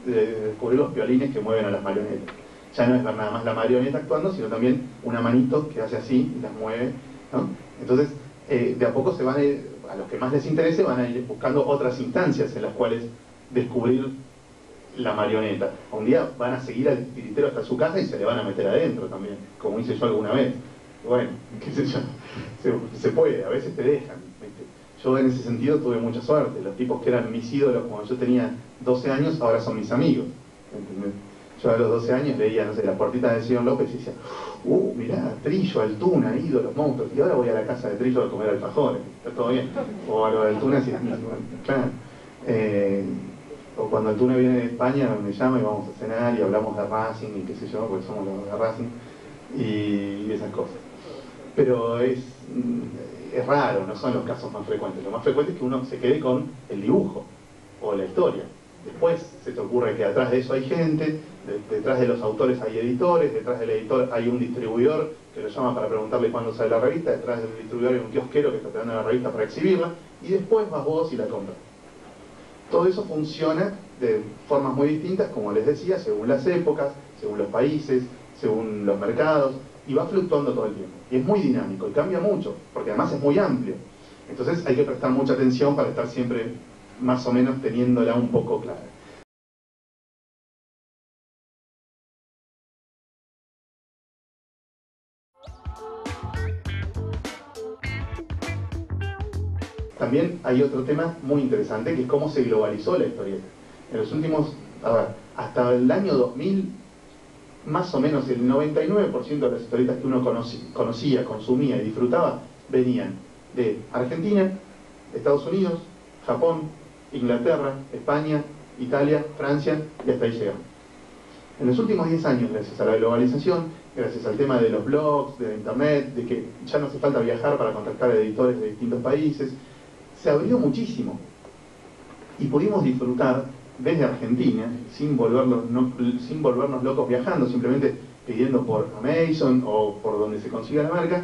de descubrir los violines que mueven a las marionetas. Ya no es ver nada más la marioneta actuando, sino también una manito que hace así y las mueve, ¿no? Entonces, de a poco se van a ir, a los que más les interese, van a ir buscando otras instancias en las cuales descubrir la marioneta. Un día van a seguir al titiritero hasta su casa y se le van a meter adentro también, como hice yo alguna vez. Bueno, qué sé yo, se puede, a veces te dejan, ¿viste? Yo en ese sentido tuve mucha suerte. Los tipos que eran mis ídolos cuando yo tenía 12 años, ahora son mis amigos, ¿entendés? Yo a los 12 años leía, no sé, La Puertita de Sion López y decía, mirá, Trillo, Altuna, ídolos, monstruos, y ahora voy a la casa de Trillo a comer alfajores, está todo bien. O a lo de Altuna, sí, claro. O cuando Altuna viene de España me llama y vamos a cenar y hablamos de Racing y qué sé yo, porque somos los de Racing y esas cosas. Pero es raro, no son los casos más frecuentes. Lo más frecuente es que uno se quede con el dibujo o la historia. Después se te ocurre que detrás de eso hay gente, detrás de los autores hay editores, detrás del editor hay un distribuidor que lo llama para preguntarle cuándo sale la revista, detrás del distribuidor hay un kiosquero que está dando la revista para exhibirla, y después vas vos y la compras. Todo eso funciona de formas muy distintas, como les decía, según las épocas, según los países, según los mercados, y va fluctuando todo el tiempo. Y es muy dinámico, y cambia mucho, porque además es muy amplio. Entonces hay que prestar mucha atención para estar siempre más o menos teniéndola un poco clara. También hay otro tema muy interesante, que es cómo se globalizó la historieta. En los últimos, hasta el año 2000, más o menos el 99% de las historietas que uno conocía, consumía y disfrutaba, venían de Argentina, Estados Unidos, Japón, Inglaterra, España, Italia, Francia, y hasta ahí llegamos. En los últimos 10 años, gracias a la globalización, gracias al tema de los blogs, de la internet, de que ya no hace falta viajar para contactar a editores de distintos países, se abrió muchísimo y pudimos disfrutar desde Argentina sin volvernos locos viajando, simplemente pidiendo por Amazon o por donde se consiga la marca,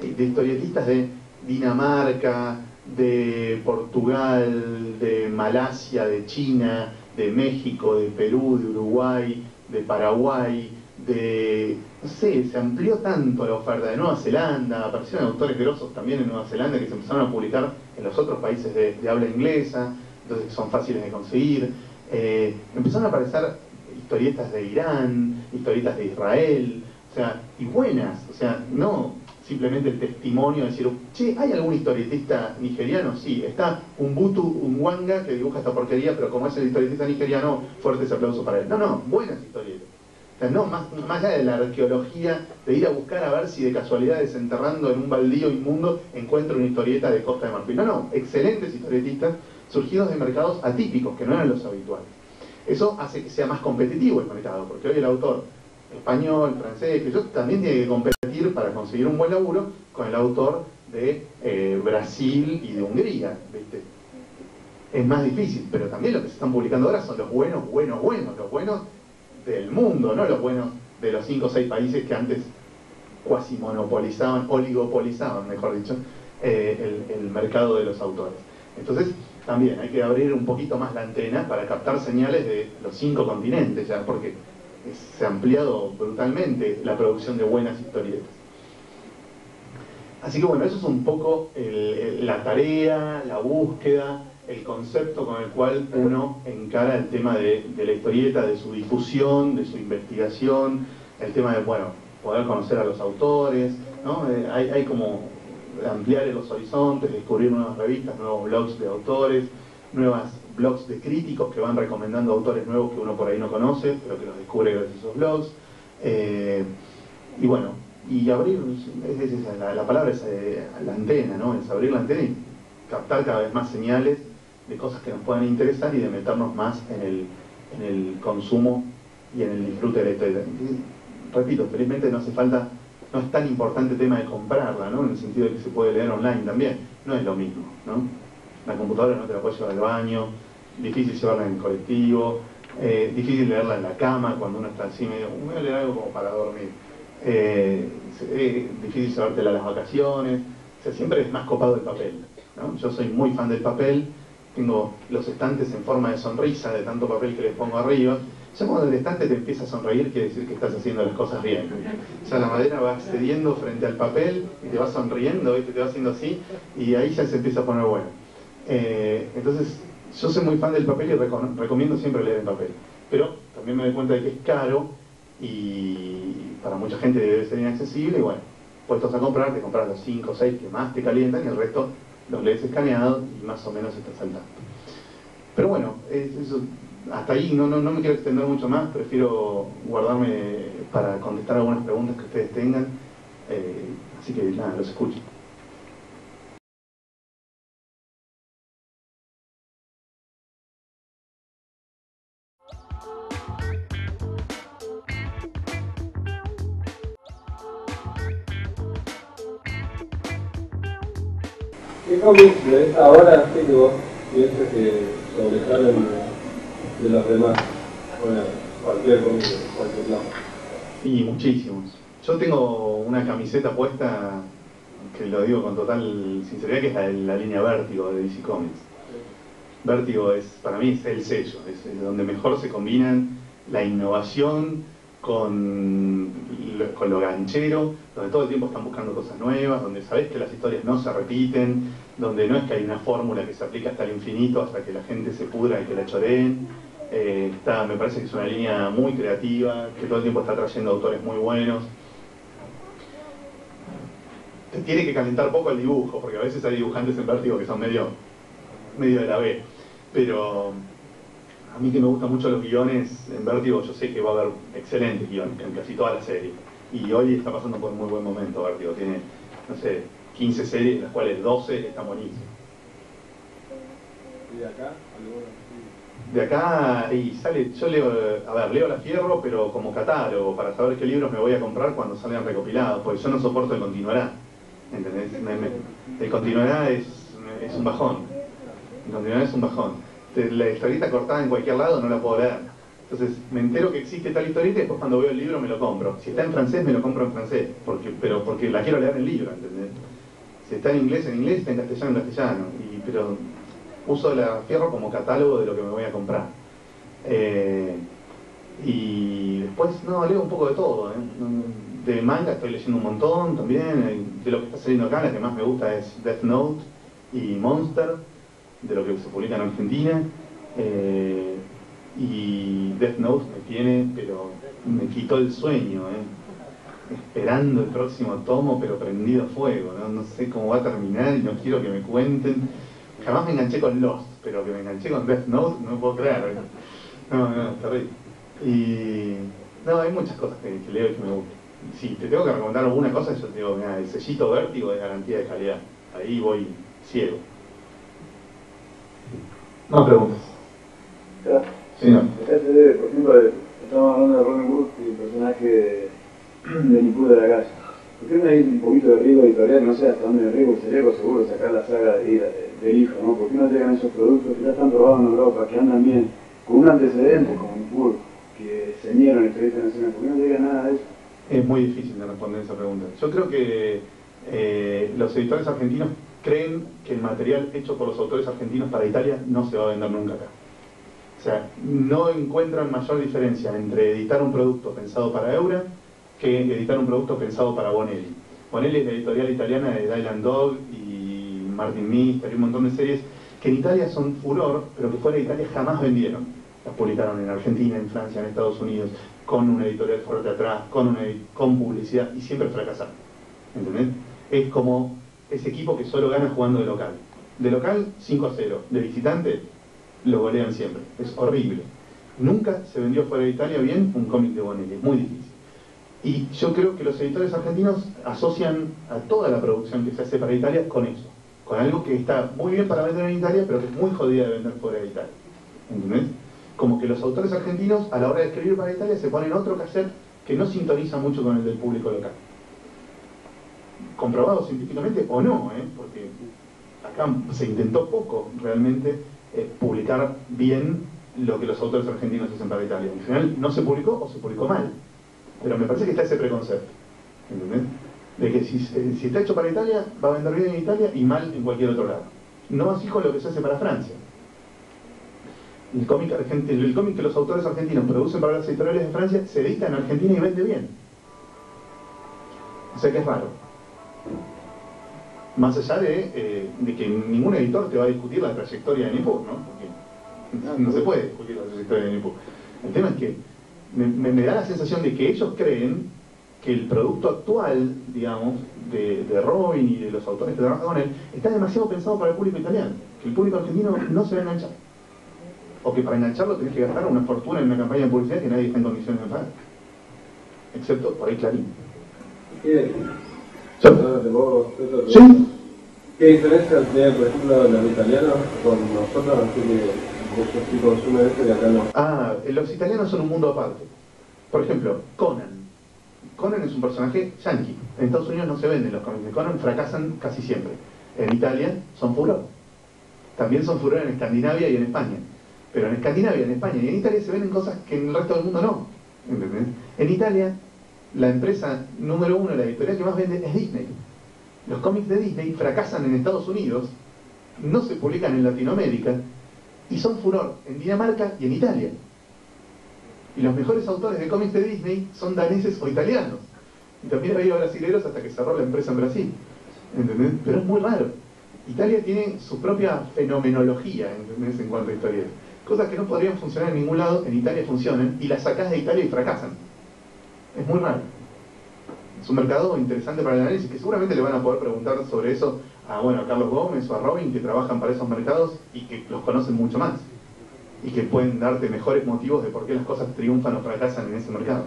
de historietistas de Dinamarca, de Portugal, de Malasia, de China, de México, de Perú, de Uruguay, de Paraguay, no sé, se amplió tanto la oferta de Nueva Zelanda, aparecieron autores grosos también en Nueva Zelanda que se empezaron a publicar en los otros países de habla inglesa, entonces son fáciles de conseguir. Empezaron a aparecer historietas de Irán, historietas de Israel, o sea, y buenas, o sea, no simplemente el testimonio de decir, che, ¿hay algún historietista nigeriano? Sí, está un Butu, un Wanga que dibuja esta porquería, pero como es el historietista nigeriano, fuertes aplausos para él. No, no, buenas historietas. O sea, no, más allá de la arqueología, de ir a buscar a ver si de casualidad desenterrando en un baldío inmundo encuentro una historieta de Costa de Marfil. No, no, excelentes historietistas surgidos de mercados atípicos, que no eran los habituales. Eso hace que sea más competitivo el mercado, porque hoy el autor español, francés, que yo también tiene que competir para conseguir un buen laburo con el autor de Brasil y de Hungría, ¿viste? Es más difícil, pero también lo que se están publicando ahora son los buenos del mundo, no los buenos de los 5 o 6 países que antes cuasi monopolizaban, oligopolizaban, mejor dicho, el mercado de los autores. Entonces, también hay que abrir un poquito más la antena para captar señales de los 5 continentes ya, porque se ha ampliado brutalmente la producción de buenas historietas. Así que bueno, eso es un poco la tarea, la búsqueda, el concepto con el cual uno encara el tema de la historieta, de su difusión, de su investigación, el tema de, bueno, poder conocer a los autores, ¿no? Hay como ampliar los horizontes, descubrir nuevas revistas, nuevos blogs de autores, nuevas blogs de críticos que van recomendando autores nuevos que uno por ahí no conoce, pero que los descubre gracias a esos blogs. Y bueno, y abrir, la palabra es la antena, ¿no? Es abrir la antena y captar cada vez más señales de cosas que nos puedan interesar y de meternos más en el consumo y en el disfrute de la historia. Repito, felizmente no hace falta, no es tan importante el tema de comprarla, ¿no? En el sentido de que se puede leer online también, no es lo mismo, ¿no? La computadora no te la puedes llevar al baño, difícil llevarla en el colectivo, difícil leerla en la cama cuando uno está así medio, voy a leer algo como para dormir. Difícil llevártela a las vacaciones, o sea, siempre es más copado el papel, ¿no? Yo soy muy fan del papel, tengo los estantes en forma de sonrisa de tanto papel que les pongo arriba. Ya cuando el estante te empieza a sonreír quiere decir que estás haciendo las cosas bien. O sea, la madera va cediendo frente al papel y te va sonriendo, ¿viste? Te va haciendo así y ahí ya se empieza a poner bueno. Entonces yo soy muy fan del papel y recomiendo siempre leer en papel, pero también me doy cuenta de que es caro y para mucha gente debe ser inaccesible, y bueno, puestos a comprar, te compras los 5 o 6 que más te calientan y el resto los lees escaneados y más o menos estás al tanto. Pero bueno, eso, hasta ahí, no me quiero extender mucho más, prefiero guardarme para contestar algunas preguntas que ustedes tengan, así que nada, los escucho. ¿Qué cómics lees ahora así que vos piensas que sobresalen de los demás? Bueno, cualquier cómic, cualquier lado. Y muchísimos. Yo tengo una camiseta puesta, que lo digo con total sinceridad, que es la línea Vértigo de DC Comics. Vértigo es, para mí es el sello, es donde mejor se combinan la innovación con lo ganchero, donde todo el tiempo están buscando cosas nuevas, donde sabés que las historias no se repiten, donde no es que hay una fórmula que se aplica hasta el infinito, hasta que la gente se pudra y que la choreen. Me parece que es una línea muy creativa, que todo el tiempo está trayendo autores muy buenos. Te tiene que calentar poco el dibujo, porque a veces hay dibujantes en Vértigo que son medio de la B, pero a mí que me gustan mucho los guiones en Vértigo, yo sé que va a haber excelentes guiones en casi toda la serie. Y hoy está pasando por un muy buen momento Vértigo. Tiene, no sé, 15 series, de las cuales 12 están buenísimas. ¿Y de acá? De acá, y sale, yo leo La Fierro, pero como catálogo, para saber qué libros me voy a comprar cuando salgan recopilados, porque yo no soporto el Continuará. ¿Entendés? El Continuará es un bajón. El Continuará es un bajón. La historieta cortada en cualquier lado no la puedo leer. Entonces me entero que existe tal historieta y después cuando veo el libro me lo compro. Si está en francés me lo compro en francés, porque la quiero leer en el libro, ¿entendés? Si está en inglés, está en castellano, en castellano. Pero uso La Fierro como catálogo de lo que me voy a comprar. Y después, no, leo un poco de todo, ¿eh? De manga estoy leyendo un montón también. De lo que está saliendo acá, la que más me gusta es Death Note y Monster, de lo que se publica en Argentina, y Death Note me tiene, pero me quitó el sueño, esperando el próximo tomo, pero prendido a fuego, no sé cómo va a terminar y no quiero que me cuenten. Jamás me enganché con Lost, pero que me enganché con Death Note no puedo creer, no, es terrible. Y no, hay muchas cosas que leo y que me gustan. Si te tengo que recomendar alguna cosa, yo te digo, mirá, el sellito Vértigo de garantía de calidad, ahí voy ciego. No preguntas. Sí, no. Por ejemplo, estamos hablando de Robin Wood y el personaje de Nippur de Lagash. ¿Por qué no hay un poquito de riesgo editorial? No sé hasta dónde el riesgo sería, por seguro, sacar la saga del hijo, ¿no? ¿Por qué no llegan esos productos que ya están probados en Europa, que andan bien, con un antecedente como Nippur, que ceñieron el periodista nacional? ¿Por qué no llega nada de eso? Es muy difícil de responder esa pregunta. Yo creo que los editores argentinos creen que el material hecho por los autores argentinos para Italia no se va a vender nunca acá. O sea, no encuentran mayor diferencia entre editar un producto pensado para Eura que editar un producto pensado para Bonelli. Bonelli es la editorial italiana de Dylan Dog y Martin Mister y un montón de series que en Italia son furor, pero que fuera de Italia jamás vendieron. Las publicaron en Argentina, en Francia, en Estados Unidos, con una editorial fuerte atrás, con publicidad, y siempre fracasaron. ¿Entendés? Es como ese equipo que solo gana jugando de local. De local, 5-0. De visitante, lo golean siempre. Es horrible. Nunca se vendió fuera de Italia bien un cómic de Bonelli. Es muy difícil. Y yo creo que los editores argentinos asocian a toda la producción que se hace para Italia con eso. Con algo que está muy bien para vender en Italia, pero que es muy jodida de vender fuera de Italia. ¿Entendés? Como que los autores argentinos, a la hora de escribir para Italia, se ponen otro cassette que no sintoniza mucho con el del público local. Comprobado científicamente o no, porque acá se intentó poco realmente publicar bien lo que los autores argentinos hacen para Italia. En general no se publicó o se publicó mal. Pero me parece que está ese preconcepto, ¿entendés? De que si está hecho para Italia, va a vender bien en Italia y mal en cualquier otro lado. No así con lo que se hace para Francia. El cómic que los autores argentinos producen para las editoriales de Francia se edita en Argentina y vende bien. O sea que es raro. Más allá de que ningún editor te va a discutir la trayectoria de Nippur, ¿no? Porque no se puede discutir la trayectoria de Nippur. El tema es que me da la sensación de que ellos creen que el producto actual, digamos, de Robin y de los autores que trabajan con él, está demasiado pensado para el público italiano, que el público argentino no se va a enganchar, o que para engancharlo tenés que gastar una fortuna en una campaña de publicidad que nadie está en condiciones de pagar, excepto por ahí Clarín. ¿Sí? ¿Qué diferencia tiene, por ejemplo, los italianos con nosotros? Así que los italianos son un mundo aparte. Por ejemplo, Conan es un personaje yankee. En Estados Unidos no se venden los cómics de Conan, fracasan casi siempre. En Italia son furor. También son furor en Escandinavia y en España. Pero en Escandinavia, en España y en Italia se venden cosas que en el resto del mundo no. ¿Entendés? En Italia, la empresa número uno, la editorial que más vende es Disney. Los cómics de Disney fracasan en Estados Unidos, no se publican en Latinoamérica, y son furor en Dinamarca y en Italia. Y los mejores autores de cómics de Disney son daneses o italianos. Y también había brasileños hasta que cerró la empresa en Brasil. ¿Entendés? Pero es muy raro. Italia tiene su propia fenomenología, ¿entendés? En cuanto a historia. Cosas que no podrían funcionar en ningún lado, en Italia funcionan, y las sacás de Italia y fracasan. Es muy raro. Es un mercado interesante para el análisis, que seguramente le van a poder preguntar sobre eso a Carlos Gómez o a Robin, que trabajan para esos mercados y que los conocen mucho más y que pueden darte mejores motivos de por qué las cosas triunfan o fracasan en ese mercado.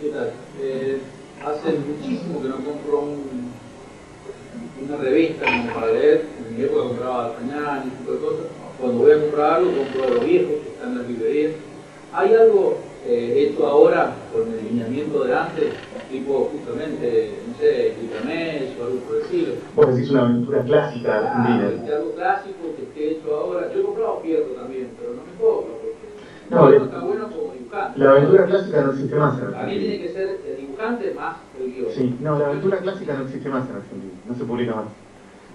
¿Qué tal? Hace muchísimo que no compro una revista como para leer. En mi época compraba pañales, ese tipo de cosas. Cuando voy a comprar algo, compro los viejos que están en las librerías. ¿Hay algo hecho ahora con el lineamiento de antes, tipo justamente, no sé, Litamés o algo por el estilo? Vos decís una aventura clásica. Algo clásico que esté hecho ahora. Yo he comprado Pierdo también, pero no me cobro porque no está bueno como dibujante. La aventura clásica no existe más en Argentina. A mí tiene que ser el dibujante más el guión. Sí, no, la aventura clásica no existe más en Argentina, no se publica más.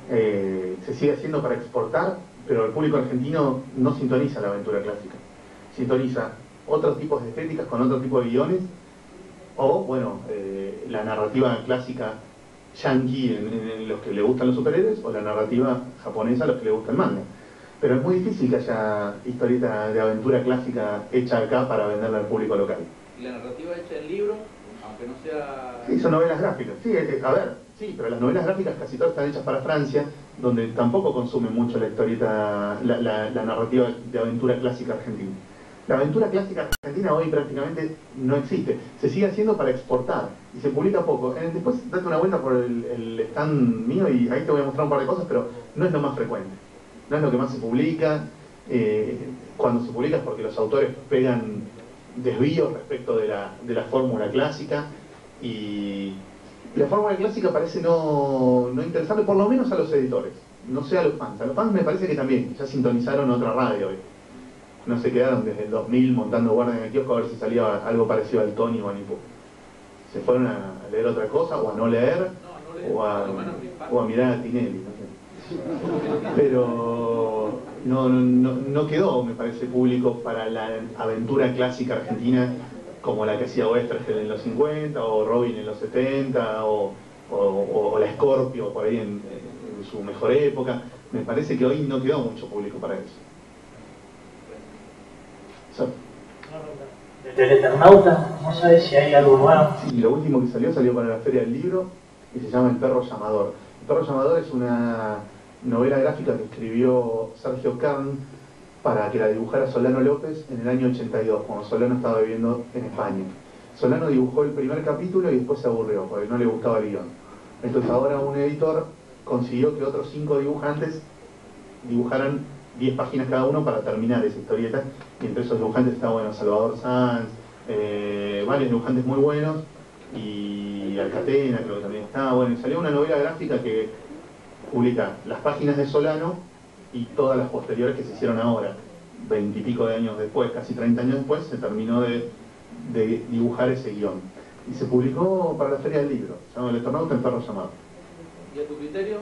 Se sigue haciendo para exportar, pero el público argentino no sintoniza la aventura clásica. Sintoniza otros tipos de estéticas con otro tipo de guiones, o, la narrativa clásica yankee en los que le gustan los superhéroes, o la narrativa japonesa a los que le gusta el manga. Pero es muy difícil que haya historieta de aventura clásica hecha acá para venderla al público local. ¿Y la narrativa hecha en libro, aunque no sea...? Sí, son novelas gráficas. Sí, sí, pero las novelas gráficas casi todas están hechas para Francia, donde tampoco consume mucho la historieta, la narrativa de aventura clásica argentina. La aventura clásica argentina hoy prácticamente no existe. Se sigue haciendo para exportar y se publica poco. Después date una vuelta por el stand mío y ahí te voy a mostrar un par de cosas, pero no es lo más frecuente. No es lo que más se publica. Cuando se publica es porque los autores pegan desvíos respecto de la fórmula clásica y... La fórmula clásica parece no interesarle, por lo menos a los editores, no sé a los fans. A los fans me parece que también, ya sintonizaron otra radio hoy. no se quedaron desde el 2000 montando guardia en el kiosco a ver si salía algo parecido al Tony o a Nippur. Se fueron a leer otra cosa, o a no leer, o a mirar a Tinelli, no sé. Pero no quedó, me parece, público para la aventura clásica argentina como la que hacía Oesterheld en los 50, o Robin en los 70, o la Scorpio por ahí en su mejor época. Me parece que hoy no quedó mucho público para eso. Desde El Eternauta, ¿no sabes si hay algo nuevo? Sí, lo último que salió para la Feria del Libro y se llama El Perro Llamador. El Perro Llamador es una novela gráfica que escribió Sergio Kern para que la dibujara Solano López en el año 82, cuando Solano estaba viviendo en España. Solano dibujó el primer capítulo y después se aburrió porque no le gustaba el guión. Entonces ahora un editor consiguió que otros 5 dibujantes dibujaran 10 páginas cada uno para terminar esa historieta, y entre esos dibujantes está, bueno, Salvador Sanz, varios dibujantes muy buenos, y Alcatena creo que también está. Bueno, salió una novela gráfica que publica las páginas de Solano y todas las posteriores que se hicieron ahora, 20 y pico de años después, casi 30 años después, se terminó de dibujar ese guión. Y se publicó para la Feria del Libro, se llama El Eternauta, El Perro Llamado. ¿Y a tu criterio?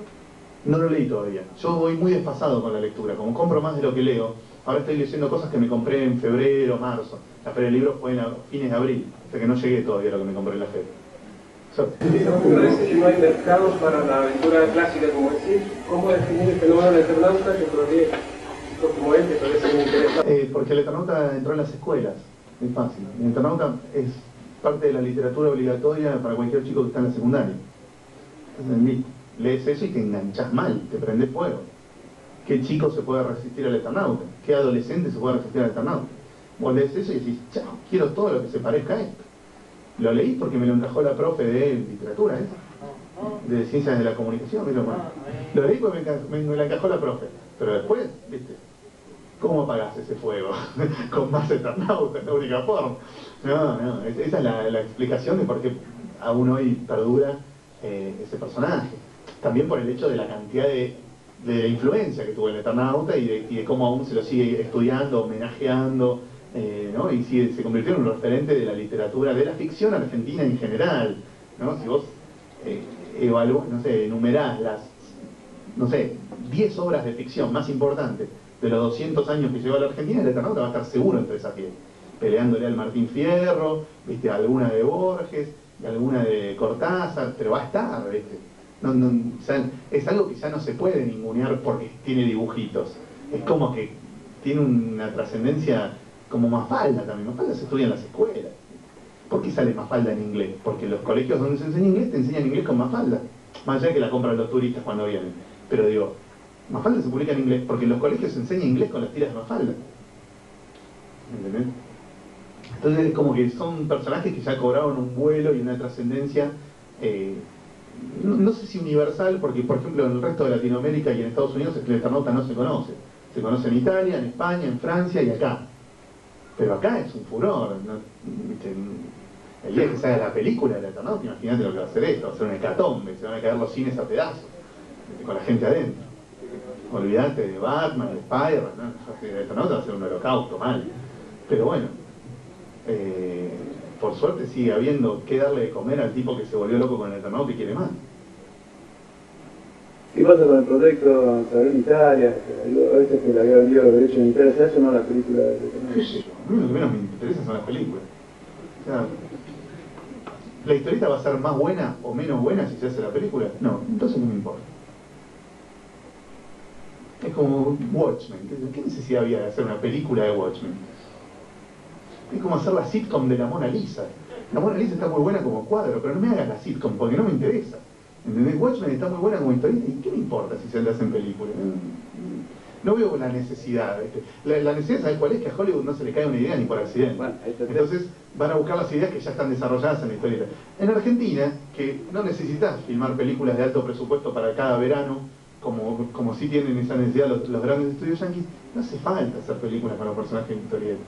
No lo leí todavía. Yo voy muy desfasado con la lectura. Como compro más de lo que leo, ahora estoy leyendo cosas que me compré en febrero, marzo. La Feria del Libro fue en fines de abril, o sea que no llegué todavía a lo que me compré en la feria. ¿Te parece que no hay mercados para la aventura clásica, como decir? ¿Cómo definir el fenómeno del Eternauta que todavía, como él, que parece muy interesante? Porque el Eternauta entró en las escuelas, es fácil. El Eternauta es parte de la literatura obligatoria para cualquier chico que está en la secundaria. Entonces, lees eso y te enganchas mal, te prendes fuego. ¿Qué chico se puede resistir al Eternauta? ¿Qué adolescente se puede resistir al Eternauta? Vos lees eso y decís, chao, quiero todo lo que se parezca a esto. Lo leí porque me lo encajó la profe de literatura, de ciencias de la comunicación, lo leí porque me lo encajó la profe. Pero después, viste, ¿cómo apagás ese fuego? Con más Eternauta, es la única forma. No, esa es la explicación de por qué aún hoy perdura ese personaje. También por el hecho de la cantidad de influencia que tuvo el Eternauta y de cómo aún se lo sigue estudiando, homenajeando, ¿no? Y sigue, se convirtió en un referente de la literatura, de la ficción argentina en general, ¿no? Si vos evaluás, no sé, enumerás las, no sé, 10 obras de ficción más importantes de los 200 años que lleva la Argentina, el Eternauta va a estar seguro entre esas 10, peleándole al Martín Fierro, viste, alguna de Borges, alguna de Cortázar, pero va a estar, viste. O sea, es algo que ya no se puede ningunear porque tiene dibujitos. Es como que tiene una trascendencia como Mafalda también. Mafalda se estudia en las escuelas. ¿Por qué sale Mafalda en inglés? Porque los colegios donde se enseña inglés te enseñan inglés con Mafalda. Más allá que la compran los turistas cuando vienen. Pero digo, Mafalda se publica en inglés porque los colegios se enseñan inglés con las tiras de Mafalda. ¿Entendés? Entonces es como que son personajes que ya cobraron un vuelo y una trascendencia... no sé si universal, porque por ejemplo en el resto de Latinoamérica y en Estados Unidos el Eternauta no se conoce. Se conoce en Italia, en España, en Francia y acá. Pero acá es un furor. El día que salga la película del Eternauta, imagínate lo que va a hacer esto. Va a ser una hecatombe, se van a caer los cines a pedazos, con la gente adentro. Olvídate de Batman, de Spider-Man, ¿no? El Eternauta va a ser un holocausto mal. Pero bueno, por suerte sigue habiendo que darle de comer al tipo que se volvió loco con el Eternauta y quiere más. ¿Qué pasa con el proyecto sobre Italia? A veces que le había vendido los derechos en Italia, ¿se hace o no la película del Eternauta? ¿Qué sé yo? A mí lo que menos me interesa son las películas. O sea, ¿la historieta va a ser más buena o menos buena si se hace la película? No, entonces no me importa. Es como Watchmen. ¿Qué necesidad había de hacer una película de Watchmen? Es como hacer la sitcom de la Mona Lisa. La Mona Lisa está muy buena como cuadro, pero no me hagas la sitcom porque no me interesa. ¿Entendés? Watchmen está muy buena como historieta, ¿y qué me importa si se le hacen películas? No veo la necesidad. La necesidad, ¿sabes cuál es? Que a Hollywood no se le cae una idea ni por accidente. Bueno, entonces van a buscar las ideas que ya están desarrolladas en la historieta. En Argentina, que no necesitas filmar películas de alto presupuesto para cada verano, como sí tienen esa necesidad los grandes estudios yanquis, no hace falta hacer películas para los personajes de historieta.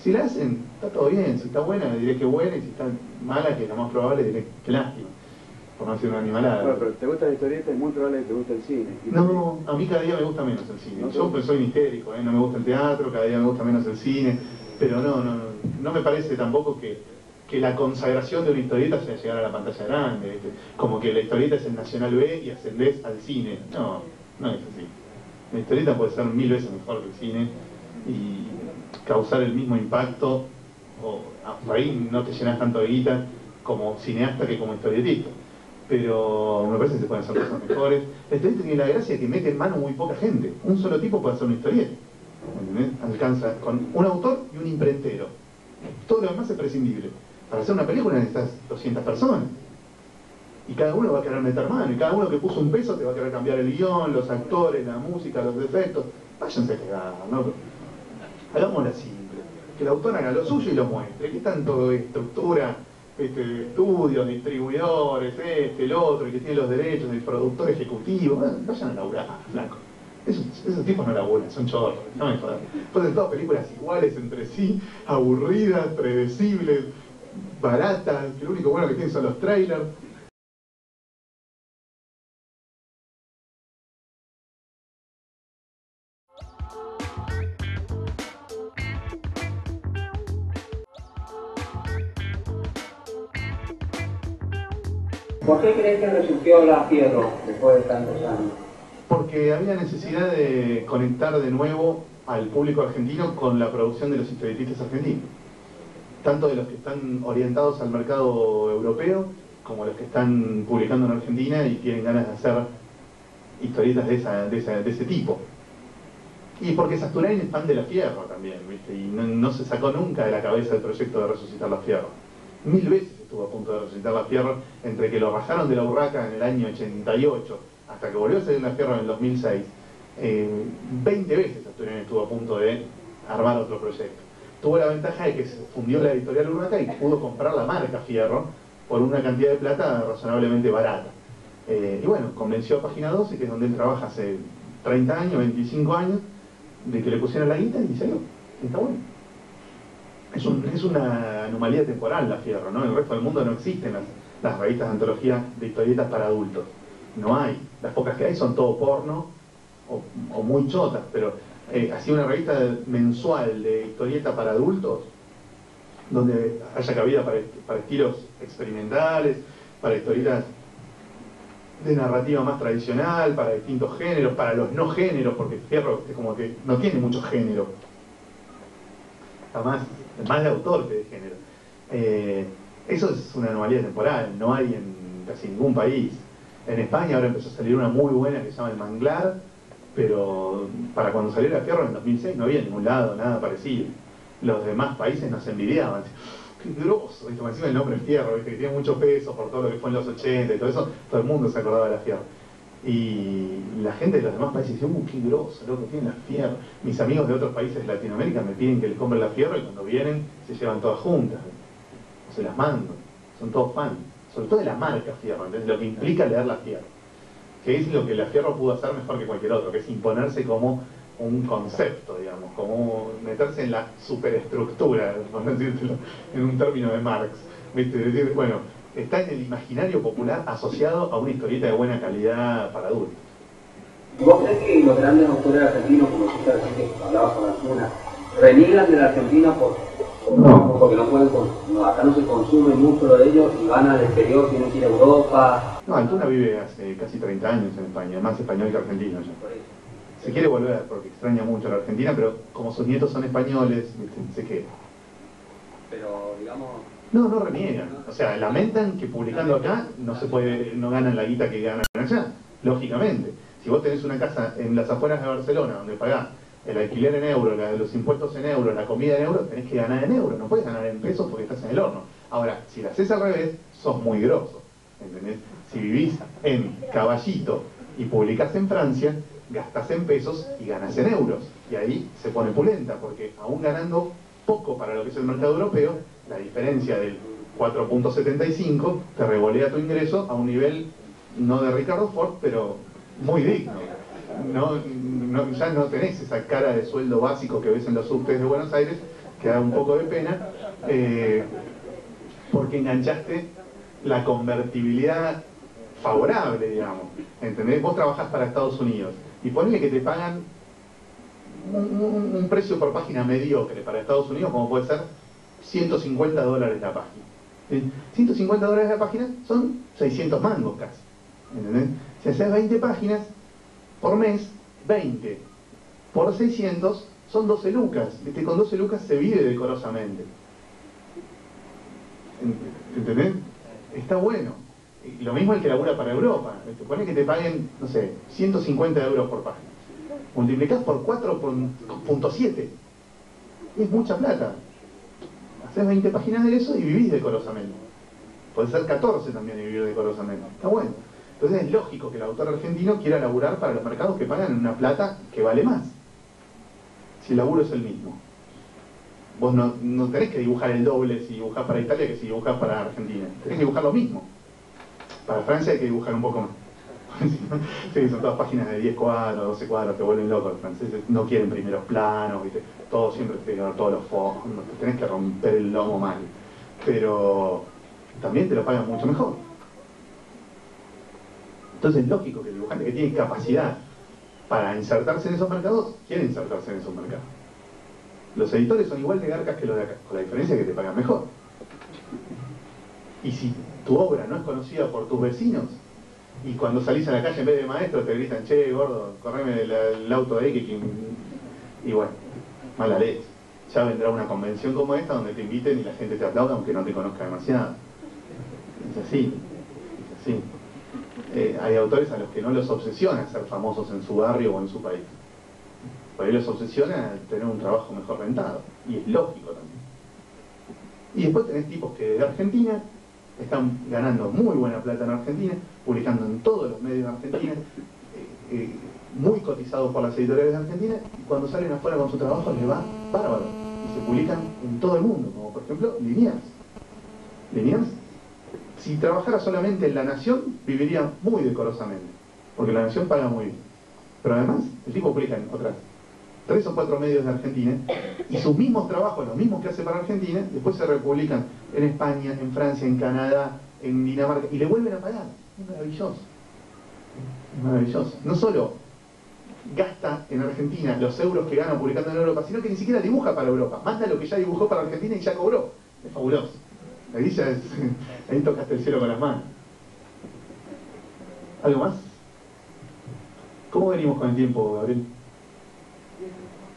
Si la hacen, está todo bien. Si está buena, le diré que buena, y si está mala, que es lo más probable, diré que lástima. por no decir una animalada. Bueno, pero te gusta la historieta, es muy probable que te guste el cine. No, a mí cada día me gusta menos el cine. No, yo soy histérico, no me gusta el teatro, cada día me gusta menos el cine. Pero no me parece tampoco que la consagración de una historieta sea llegar a la pantalla grande, ¿viste? Como que la historieta es el Nacional B y ascendés al cine. No, no es así. La historieta puede ser 1000 veces mejor que el cine y causar el mismo impacto, o ahí no te llenas tanto de guita como cineasta que como historietista. Pero me parece que se pueden hacer cosas mejores. La historieta tiene la gracia de que mete en mano muy poca gente. Un solo tipo puede hacer una historieta. ¿Entendés? Alcanza con un autor y un imprentero. Todo lo demás es prescindible. Para hacer una película necesitas 200 personas. Y cada uno va a querer meter mano. Y cada uno que puso un peso te va a querer cambiar el guión, los actores, la música, los efectos. Váyanse a cagar, ¿no? Hagámosla simple. Que el autor haga lo suyo y lo muestre. ¿Qué tanto estructura, estudios, distribuidores, el otro, y que tiene los derechos, el productor ejecutivo? Vayan a laburar, flaco. Esos tipos no laburan, son chorros, no me jodan. Entonces todas películas iguales entre sí, aburridas, predecibles, baratas, que lo único bueno que tienen son los trailers. ¿Por qué creen que resurgió la fiebre después de tantos años? Porque había necesidad de conectar de nuevo al público argentino con la producción de los historietistas argentinos. Tanto de los que están orientados al mercado europeo, como los que están publicando en Argentina y tienen ganas de hacer historietas de ese tipo. Y porque Sasturain es fan de la Fierro también, ¿viste? Y no se sacó nunca de la cabeza el proyecto de resucitar la Fierro. 1000 veces estuvo a punto de resucitar la Fierro, entre que lo rajaron de la urraca en el año 88, hasta que volvió a salir la Fierro en el 2006. 20 veces Sasturain estuvo a punto de armar otro proyecto. Tuvo la ventaja de que se fundió la editorial Urraca y pudo comprar la marca Fierro por una cantidad de plata razonablemente barata. Y bueno, convenció a Página 12, que es donde él trabaja hace 30 años, 25 años, de que le pusieran la guita y salió. Está bueno. Es una anomalía temporal la Fierro, ¿no? En el resto del mundo no existen las revistas de antologías de historietas para adultos. No hay. Las pocas que hay son todo porno o muy chotas, pero... hacía una revista mensual de historieta para adultos donde haya cabida para estilos experimentales, para historietas de narrativa más tradicional, para distintos géneros, para los no géneros, porque Fierro es como que no tiene mucho género, además más de autor que de género. Eso es una anomalía temporal, no hay en casi ningún país. En España ahora empezó a salir una muy buena que se llama El Manglar, pero para cuando salió la Fierro en 2006 no había en ningún lado nada parecido. Los demás países nos envidiaban. ¡Qué grosso! Y como encima el nombre es Fierro, ¿viste? Que tiene mucho peso por todo lo que fue en los 80 y todo eso, todo el mundo se acordaba de la Fierro. Y la gente de los demás países decía, ¡qué grosso, loco, tienen la Fierro! Mis amigos de otros países de Latinoamérica me piden que les compre la Fierro y cuando vienen se llevan todas juntas. O se las mando. Son todos fans. Sobre todo de la marca Fierro, ¿entendés? Lo que implica leer la Fierro, que es lo que la Fierro pudo hacer mejor que cualquier otro, que es imponerse como un concepto, digamos, como meterse en la superestructura, por decirlo en un término de Marx, ¿viste? Es decir, bueno, está en el imaginario popular asociado a una historieta de buena calidad para adultos. ¿Vos crees que los grandes autores argentinos, como usted decía que hablaba con alguna, reniegan de la Argentina porque no pueden, acá no se consume mucho de ellos y van al exterior, tienen que ir a Europa? No, Altuna vive hace casi 30 años en España, más español que argentino ya. Se quiere volver porque extraña mucho a la Argentina, pero como sus nietos son españoles, se queda. Pero, digamos... No reniegan. O sea, lamentan que publicando acá no ganan la guita que ganan allá, lógicamente. Si vos tenés una casa en las afueras de Barcelona, donde pagás el alquiler en euros, los impuestos en euros, la comida en euros, tenés que ganar en euros, no puedes ganar en pesos porque estás en el horno. Ahora, si la haces al revés, sos muy grosso, ¿entendés? Si vivís en Caballito y publicás en Francia, gastás en pesos y ganás en euros. Y ahí se pone pulenta, porque aún ganando poco para lo que es el mercado europeo, la diferencia del 4.75 te revolea tu ingreso a un nivel, no de Ricardo Ford, pero muy digno. Ya no tenés esa cara de sueldo básico que ves en los subtes de Buenos Aires, que da un poco de pena, porque enganchaste la convertibilidad favorable, digamos, ¿entendés? Vos trabajás para Estados Unidos y ponele que te pagan un precio por página mediocre para Estados Unidos, como puede ser $150 la página. ¿Sí? $150 la página son 600 mangos casi, ¿entendés? Si haces 20 páginas por mes, 20 por 600 son 12 lucas, ¿viste? Con 12 lucas se vive decorosamente, ¿entendés? Está bueno. Y lo mismo el que labura para Europa, te pone que te paguen, no sé, 150 euros por página, multiplicás por 4.7, es mucha plata. Haces 20 páginas de eso y vivís decorosamente. Puede ser 14 también y vivir decorosamente, está bueno. Entonces es lógico que el autor argentino quiera laburar para los mercados que pagan una plata que vale más, si el laburo es el mismo. Vos no tenés que dibujar el doble si dibujás para Italia que si dibujás para Argentina, tenés que dibujar lo mismo. Para Francia hay que dibujar un poco más. Sí, son todas páginas de 10 cuadros, 12 cuadros, te vuelven locos los franceses. No quieren primeros planos, ¿viste? Todo siempre te tiene que dar todos los fondos, te tenés que romper el lomo mal. Pero también te lo pagan mucho mejor. Entonces es lógico que el dibujante que tiene capacidad para insertarse en esos mercados, quiere insertarse en esos mercados. Los editores son igual de garcas que los de acá, con la diferencia que te pagan mejor. Y si tu obra no es conocida por tus vecinos, y cuando salís a la calle en vez de maestro te gritan, che, gordo, correme el auto de X, y bueno, mala leche. Ya vendrá una convención como esta donde te inviten y la gente te aplauda aunque no te conozca demasiado. Es así, es así. Hay autores a los que no los obsesiona ser famosos en su barrio o en su país. Por ahí los obsesiona tener un trabajo mejor rentado, y es lógico también. Y después tenés tipos que de Argentina están ganando muy buena plata en Argentina, publicando en todos los medios de Argentina, muy cotizados por las editoriales de Argentina, y cuando salen afuera con su trabajo les va bárbaro, y se publican en todo el mundo, como por ejemplo Liniers. Liniers, si trabajara solamente en La Nación, viviría muy decorosamente, porque La Nación paga muy bien. Pero además, el tipo publica en otras 3 o 4 medios de Argentina, y sus mismos trabajos, los mismos que hace para Argentina, después se republican en España, en Francia, en Canadá, en Dinamarca, y le vuelven a pagar. Es maravilloso. Es maravilloso. No solo gasta en Argentina los euros que gana publicando en Europa, sino que ni siquiera dibuja para Europa. Manda lo que ya dibujó para Argentina y ya cobró. Es fabuloso. Ahí ya es... ahí tocaste el cielo con las manos. ¿Algo más? ¿Cómo venimos con el tiempo, Gabriel?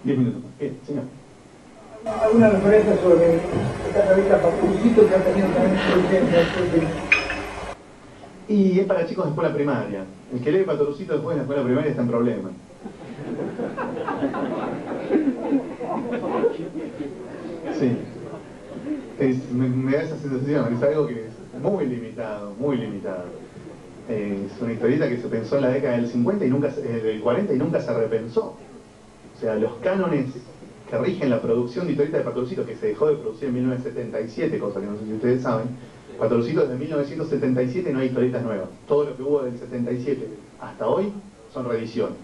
10 minutos. Bien, señor. Alguna referencia sobre esta revista Papucito que ha tenido también su... Y es para chicos de escuela primaria. El que lee Papucito después de la escuela primaria está en problemas. Sí. Me da esa sensación, es algo que es muy limitado, muy limitado. Es una historieta que se pensó en la década del 50 y nunca, del 40 y nunca se repensó. O sea, los cánones que rigen la producción de historietas de Patrulcito, que se dejó de producir en 1977, cosa que no sé si ustedes saben, Patrulcito desde 1977 no hay historietas nuevas. Todo lo que hubo del 77 hasta hoy son reediciones.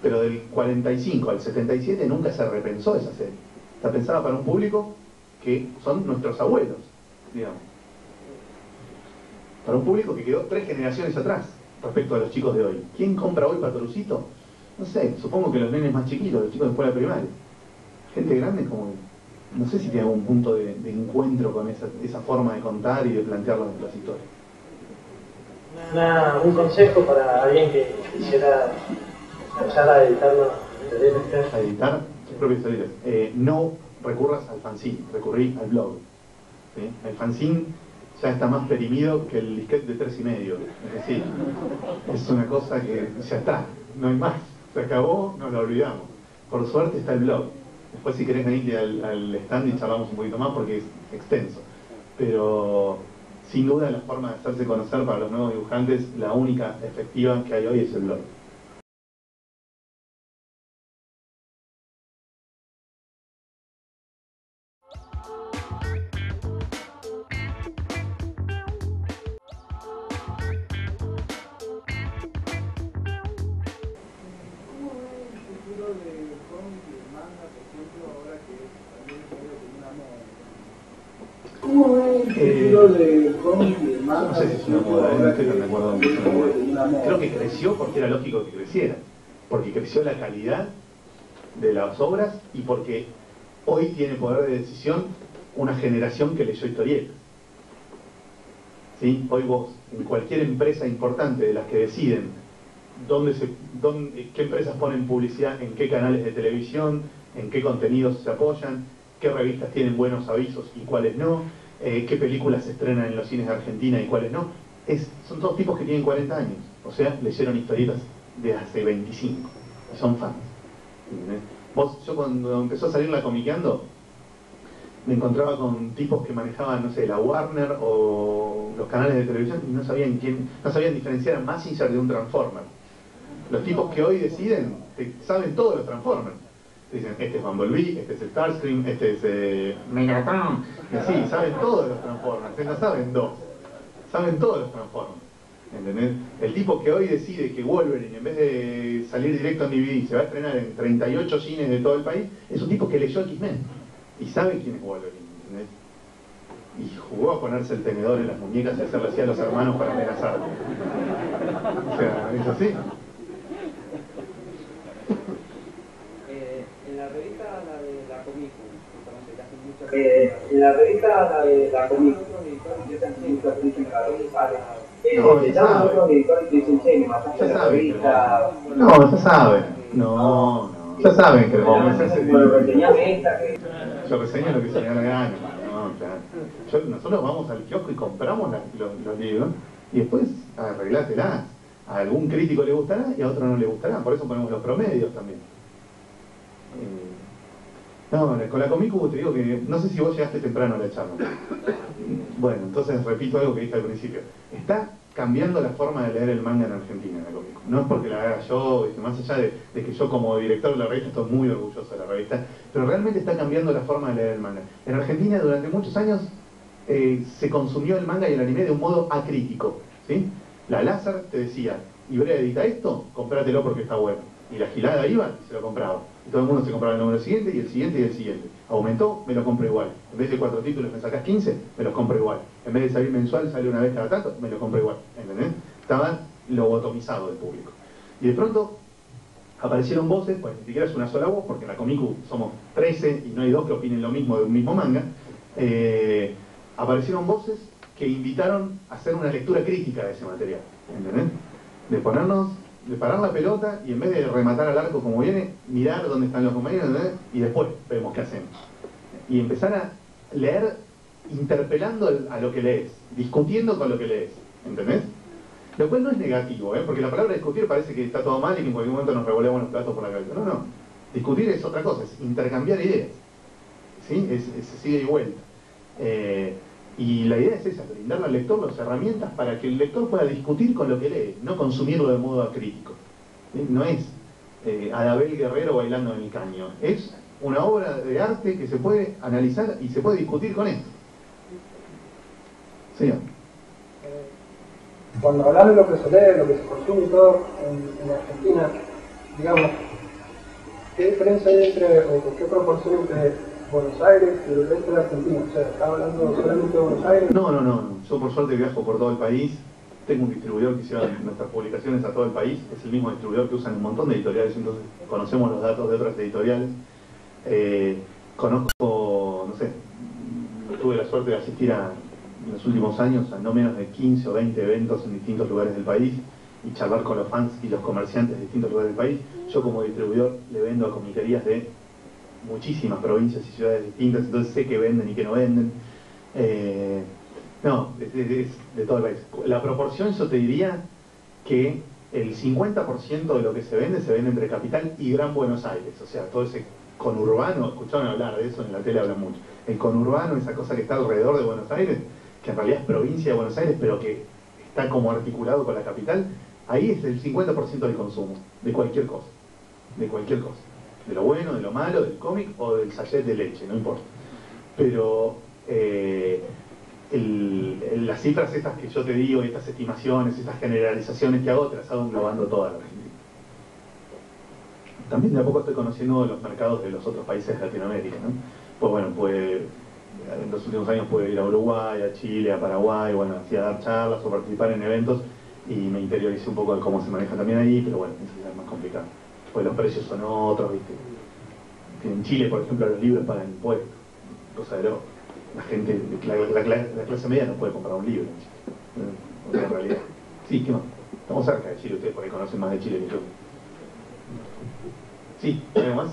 Pero del 45 al 77 nunca se repensó esa serie. Está pensada para un público que son nuestros abuelos, digamos. Para un público que quedó 3 generaciones atrás respecto a los chicos de hoy. ¿Quién compra hoy Patrulcito? No sé, supongo que los nenes más chiquitos, los chicos de escuela primaria. Gente grande como... no sé si tiene algún punto de encuentro con esa forma de contar y de plantear las historias. ¿Un consejo para alguien que quisiera empezar a editar una... a editar sus propias historias? No recurras al fanzine, recurrí al blog. ¿Sí? El fanzine ya está más perimido que el disquete de 3,5. Es decir, es una cosa que ya está, no hay más. Se acabó, nos lo olvidamos. Por suerte está el blog. Después si querés venir al stand y charlamos un poquito más porque es extenso. Pero sin duda la forma de hacerse conocer para los nuevos dibujantes, la única efectiva que hay hoy es el blog. ¿Cómo va el futuro de cómic? no sé si es una moda, no recuerdo mucho. Creo que creció porque era lógico que creciera, porque creció la calidad de las obras y porque hoy tiene poder de decisión una generación que leyó historietas. ¿Sí? Hoy vos, en cualquier empresa importante de las que deciden qué empresas ponen publicidad, en qué canales de televisión, en qué contenidos se apoyan, qué revistas tienen buenos avisos y cuáles no, qué películas se estrenan en los cines de Argentina y cuáles no, son todos tipos que tienen 40 años, o sea, leyeron historietas de hace 25, y son fans. Yo cuando empezó a salir la Comiqueando, me encontraba con tipos que manejaban, no sé, la Warner o los canales de televisión y no sabían diferenciar a Mazinger de un Transformer. Los tipos que hoy deciden, saben todos los Transformers. Dicen, este es Bumblebee, este es el Starscream, este es Megatron. Sí, saben todos los Transformers, no saben dos. Saben todos los Transformers. ¿Entendés? El tipo que hoy decide que Wolverine, en vez de salir directo en DVD, se va a estrenar en 38 cines de todo el país, es un tipo que leyó X-Men y sabe quién es Wolverine, ¿entendés? Y jugó a ponerse el tenedor en las muñecas y hacerle así a los hermanos para amenazarlo. O sea, ¿es así? En la revista, la de la Comic-Con, yo también lo dicen cada vez ya saben que yo reseño lo que se me da la gana. Nosotros vamos al kiosco y compramos los libros y después arreglátelas. A algún crítico le gustará y a otro no le gustará, por eso ponemos los promedios también. No, con la Comic-Con te digo que no sé si vos llegaste temprano a la charla. Bueno, entonces repito algo que dije al principio. Está cambiando la forma de leer el manga en Argentina, en la Comic-Con. No es porque la haga yo, más allá de que yo como director de la revista estoy muy orgulloso de la revista, pero realmente está cambiando la forma de leer el manga. En Argentina durante muchos años se consumió el manga y el anime de un modo acrítico, ¿sí? La Lázar te decía, Ibrea edita esto, comprátelo porque está bueno. Y la gilada iba y se lo compraba. Y todo el mundo se compraba el número siguiente, y el siguiente, y el siguiente. Aumentó, me lo compro igual. En vez de 4 títulos me sacas 15, me los compro igual. En vez de salir mensual, sale una vez cada tanto, me lo compro igual. ¿Entendés? Estaba lobotomizado del público. Y de pronto aparecieron voces, pues ni siquiera es una sola voz, porque en la Comiku somos 13 y no hay dos que opinen lo mismo de un mismo manga. Aparecieron voces que invitaron a hacer una lectura crítica de ese material. ¿Entendés? De parar la pelota y en vez de rematar al arco como viene, mirar dónde están los compañeros, ¿entendés? Y después vemos qué hacemos. Y empezar a leer interpelando a lo que lees, discutiendo con lo que lees, ¿entendés? Lo cual no es negativo, porque la palabra discutir parece que está todo mal y que en cualquier momento nos revolvemos los platos por la cabeza. No, no. Discutir es otra cosa, es intercambiar ideas. ¿Sí? Es ida y vuelta. Y la idea es esa, brindarle al lector las herramientas para que el lector pueda discutir con lo que lee, no consumirlo de modo acrítico. No es Adabel Guerrero bailando en el caño, es una obra de arte que se puede analizar y se puede discutir con esto. Señor. Cuando hablamos de lo que se lee, lo que se consume y todo en Argentina, digamos, ¿qué diferencia hay qué proporción entre Buenos Aires y el resto de Argentina? O sea, ¿estaba hablando solamente de Buenos Aires? No. Yo por suerte viajo por todo el país. Tengo un distribuidor que lleva nuestras publicaciones a todo el país. Es el mismo distribuidor que usan un montón de editoriales, entonces conocemos los datos de otras editoriales. Conozco, no sé, tuve la suerte de asistir en los últimos años a no menos de 15 o 20 eventos en distintos lugares del país y charlar con los fans y los comerciantes de distintos lugares del país. Yo como distribuidor le vendo a comiquerías de muchísimas provincias y ciudades distintas, entonces sé que venden y que no venden. Es de todo el país. La proporción, yo te diría que el 50% de lo que se vende entre Capital y Gran Buenos Aires, o sea, todo ese conurbano. Escucharon hablar de eso en la tele, hablan mucho. El conurbano, esa cosa que está alrededor de Buenos Aires, que en realidad es provincia de Buenos Aires, pero que está como articulado con la capital, ahí es el 50% del consumo, de cualquier cosa, de lo bueno, de lo malo, del cómic o del sachet de leche, no importa. Pero las cifras estas que yo te digo, estas estimaciones, estas generalizaciones que hago, te las hago englobando toda la Argentina. También de a poco estoy conociendo los mercados de los otros países de Latinoamérica, ¿no? Pues bueno, en los últimos años pude ir a Uruguay, a Chile, a Paraguay, bueno, hacía dar charlas o participar en eventos y me interioricé un poco de cómo se maneja también ahí, pero bueno, eso es más complicado. Pues los precios son otros, ¿viste? En Chile, por ejemplo, los libros pagan impuestos, cosa de loco. La gente, la clase media no puede comprar un libro en Chile, en realidad. Sí, ¿qué más? Estamos cerca de Chile, ustedes por ahí conocen más de Chile que yo. Sí, ¿algo más?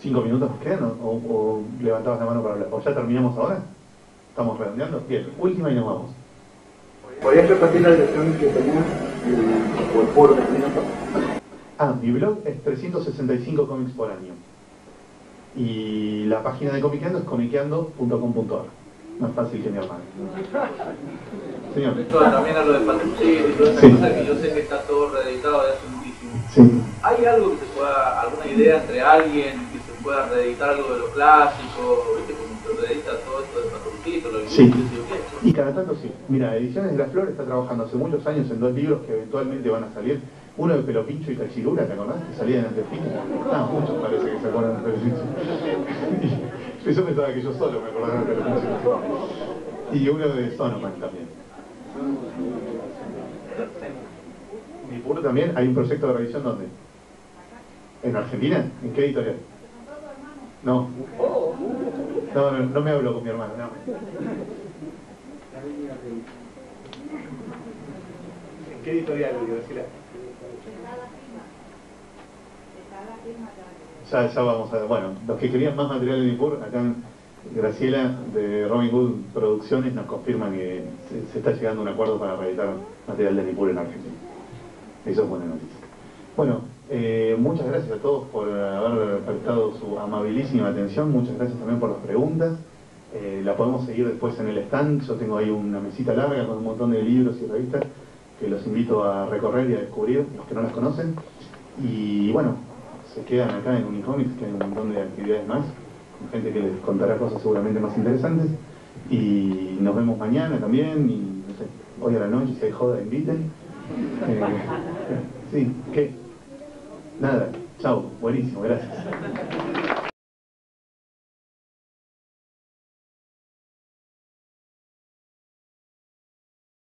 5 minutos nos quedan, o levantabas la mano para hablar. ¿O ya terminamos ahora? ¿Estamos redondeando? Bien, última y nos vamos. ¿Podrías repetir la dirección que tenías o el foro que tenías? Ah, mi blog es 365 cómics por año. Y la página de Comiqueando es comiqueando.com.ar. Más fácil que mi hermano. Señor. Respecto también a lo de Patrick y todas esas cosas que yo sé que está todo reeditado de hace muchísimo. Sí. ¿Hay algo que se pueda, alguna idea entre alguien que se pueda reeditar algo de lo clásico? ¿Viste cómo se reedita todo esto de Patrick? Lo que sí. Y cada tanto sí. Mira, Ediciones de la Flor está trabajando hace muchos años en 2 libros que eventualmente van a salir. Uno de Pelo Pincho y Cachirura, ¿te acordás? Que salían antes de Pincho. Ah, muchos parece que se acuerdan de Pelo Pincho. Y yo pensaba que yo solo me acordaba de Pelo Pincho. Y uno de Sonoman también. Nippur también, hay un proyecto de revisión, ¿dónde? ¿En Argentina? ¿En qué editorial? No. No me hablo con mi hermano, no. ¿En qué editorial universidad? Ya vamos a... Bueno, los que querían más material de Nippur, acá en Graciela de Robin Wood Producciones nos confirma que se está llegando a un acuerdo para reeditar material de Nippur en Argentina. Eso es buena noticia. Bueno, muchas gracias a todos por haber prestado su amabilísima atención. Muchas gracias también por las preguntas. La podemos seguir después en el stand. Yo tengo ahí una mesita larga con un montón de libros y revistas que los invito a recorrer y a descubrir, los que no las conocen. Y bueno, se quedan acá en Unicomics, que hay un montón de actividades más, gente que les contará cosas seguramente más interesantes. Y nos vemos mañana también, y no sé, hoy a la noche, si hay joda, inviten. Sí, ¿qué? Nada, chao, buenísimo, gracias.